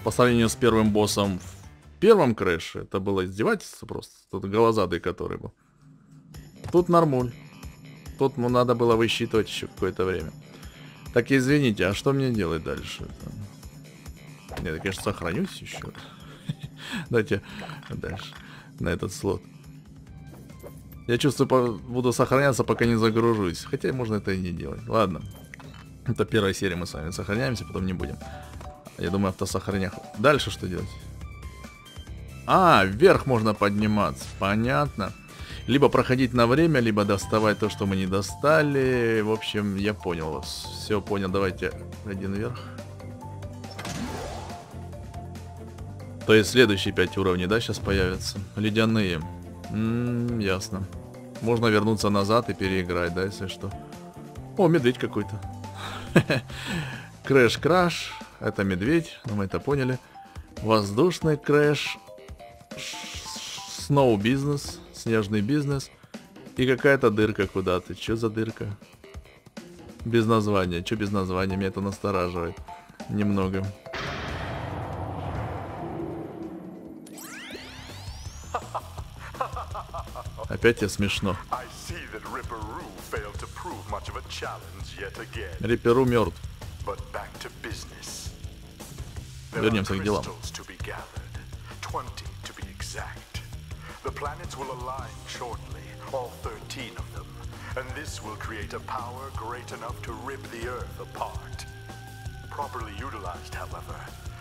По сравнению с первым боссом в первом Крэше, это было издевательство просто. Тут голозадый который был. Тут нормуль. Тут ну, надо было высчитывать еще какое-то время. Так, извините, а что мне делать дальше? Нет, я, конечно, сохранюсь еще. Давайте дальше. На этот слот. Я чувствую, буду сохраняться, пока не загружусь. Хотя можно это и не делать. Ладно. Это первая серия, мы с вами сохраняемся, потом не будем. Я думаю, автосохранях. Дальше что делать? А, вверх можно подниматься. Понятно. Либо проходить на время, либо доставать то, что мы не достали. В общем, я понял вас. Все понял. Давайте один вверх. То есть следующие 5 уровней, да, сейчас появятся? Ледяные. Ясно. Можно вернуться назад и переиграть, да, если что. О, медведь какой-то. Крэш-краш. Это медведь, но мы это поняли. Воздушный крэш. Сноу-бизнес. Снежный бизнес. И какая-то дырка куда-то. Чё за дырка? Без названия. Чё без названия? Меня это настораживает. Немного. Опять я смешно. Риппер Ру мертв. Вернемся к делам. The planets will align shortly, all 13 of them, and this will create a power great enough to rip the Earth apart. Properly utilized, however,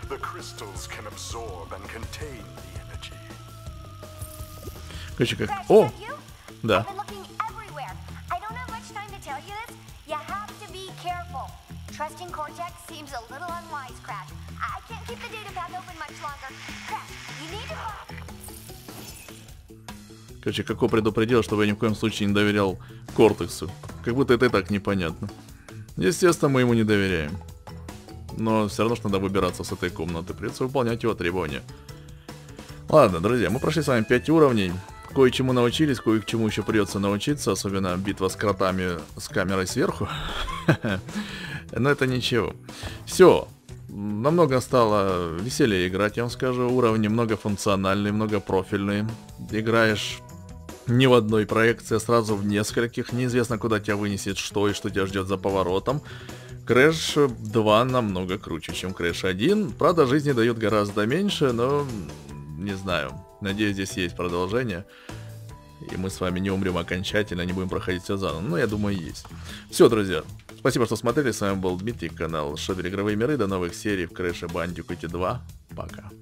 the crystals can absorb and contain the energy. Короче, как... О! Да. Короче, Коко предупредил, чтобы я ни в коем случае не доверял Кортексу. Как будто это и так непонятно. Естественно, мы ему не доверяем. Но все равно, что надо выбираться с этой комнаты. Придется выполнять его требования. Ладно, друзья, мы прошли с вами 5 уровней. Кое-чему научились, кое-чему еще придется научиться. Особенно битва с кротами с камерой сверху. Но это ничего. Все. Намного стало веселее играть, я вам скажу. Уровни многофункциональные, многопрофильные. Играешь... не в одной проекции, а сразу в нескольких. Неизвестно, куда тебя вынесет, что и что тебя ждет за поворотом. Крэш 2 намного круче, чем Крэш 1. Правда, жизни дают гораздо меньше, но... не знаю. Надеюсь, здесь есть продолжение. И мы с вами не умрем окончательно, не будем проходить все заново. Но я думаю, есть. Все, друзья. Спасибо, что смотрели. С вами был Дмитрий, канал Шедвиль Игровые Миры. До новых серий в Crash Bandicoot 2. Пока.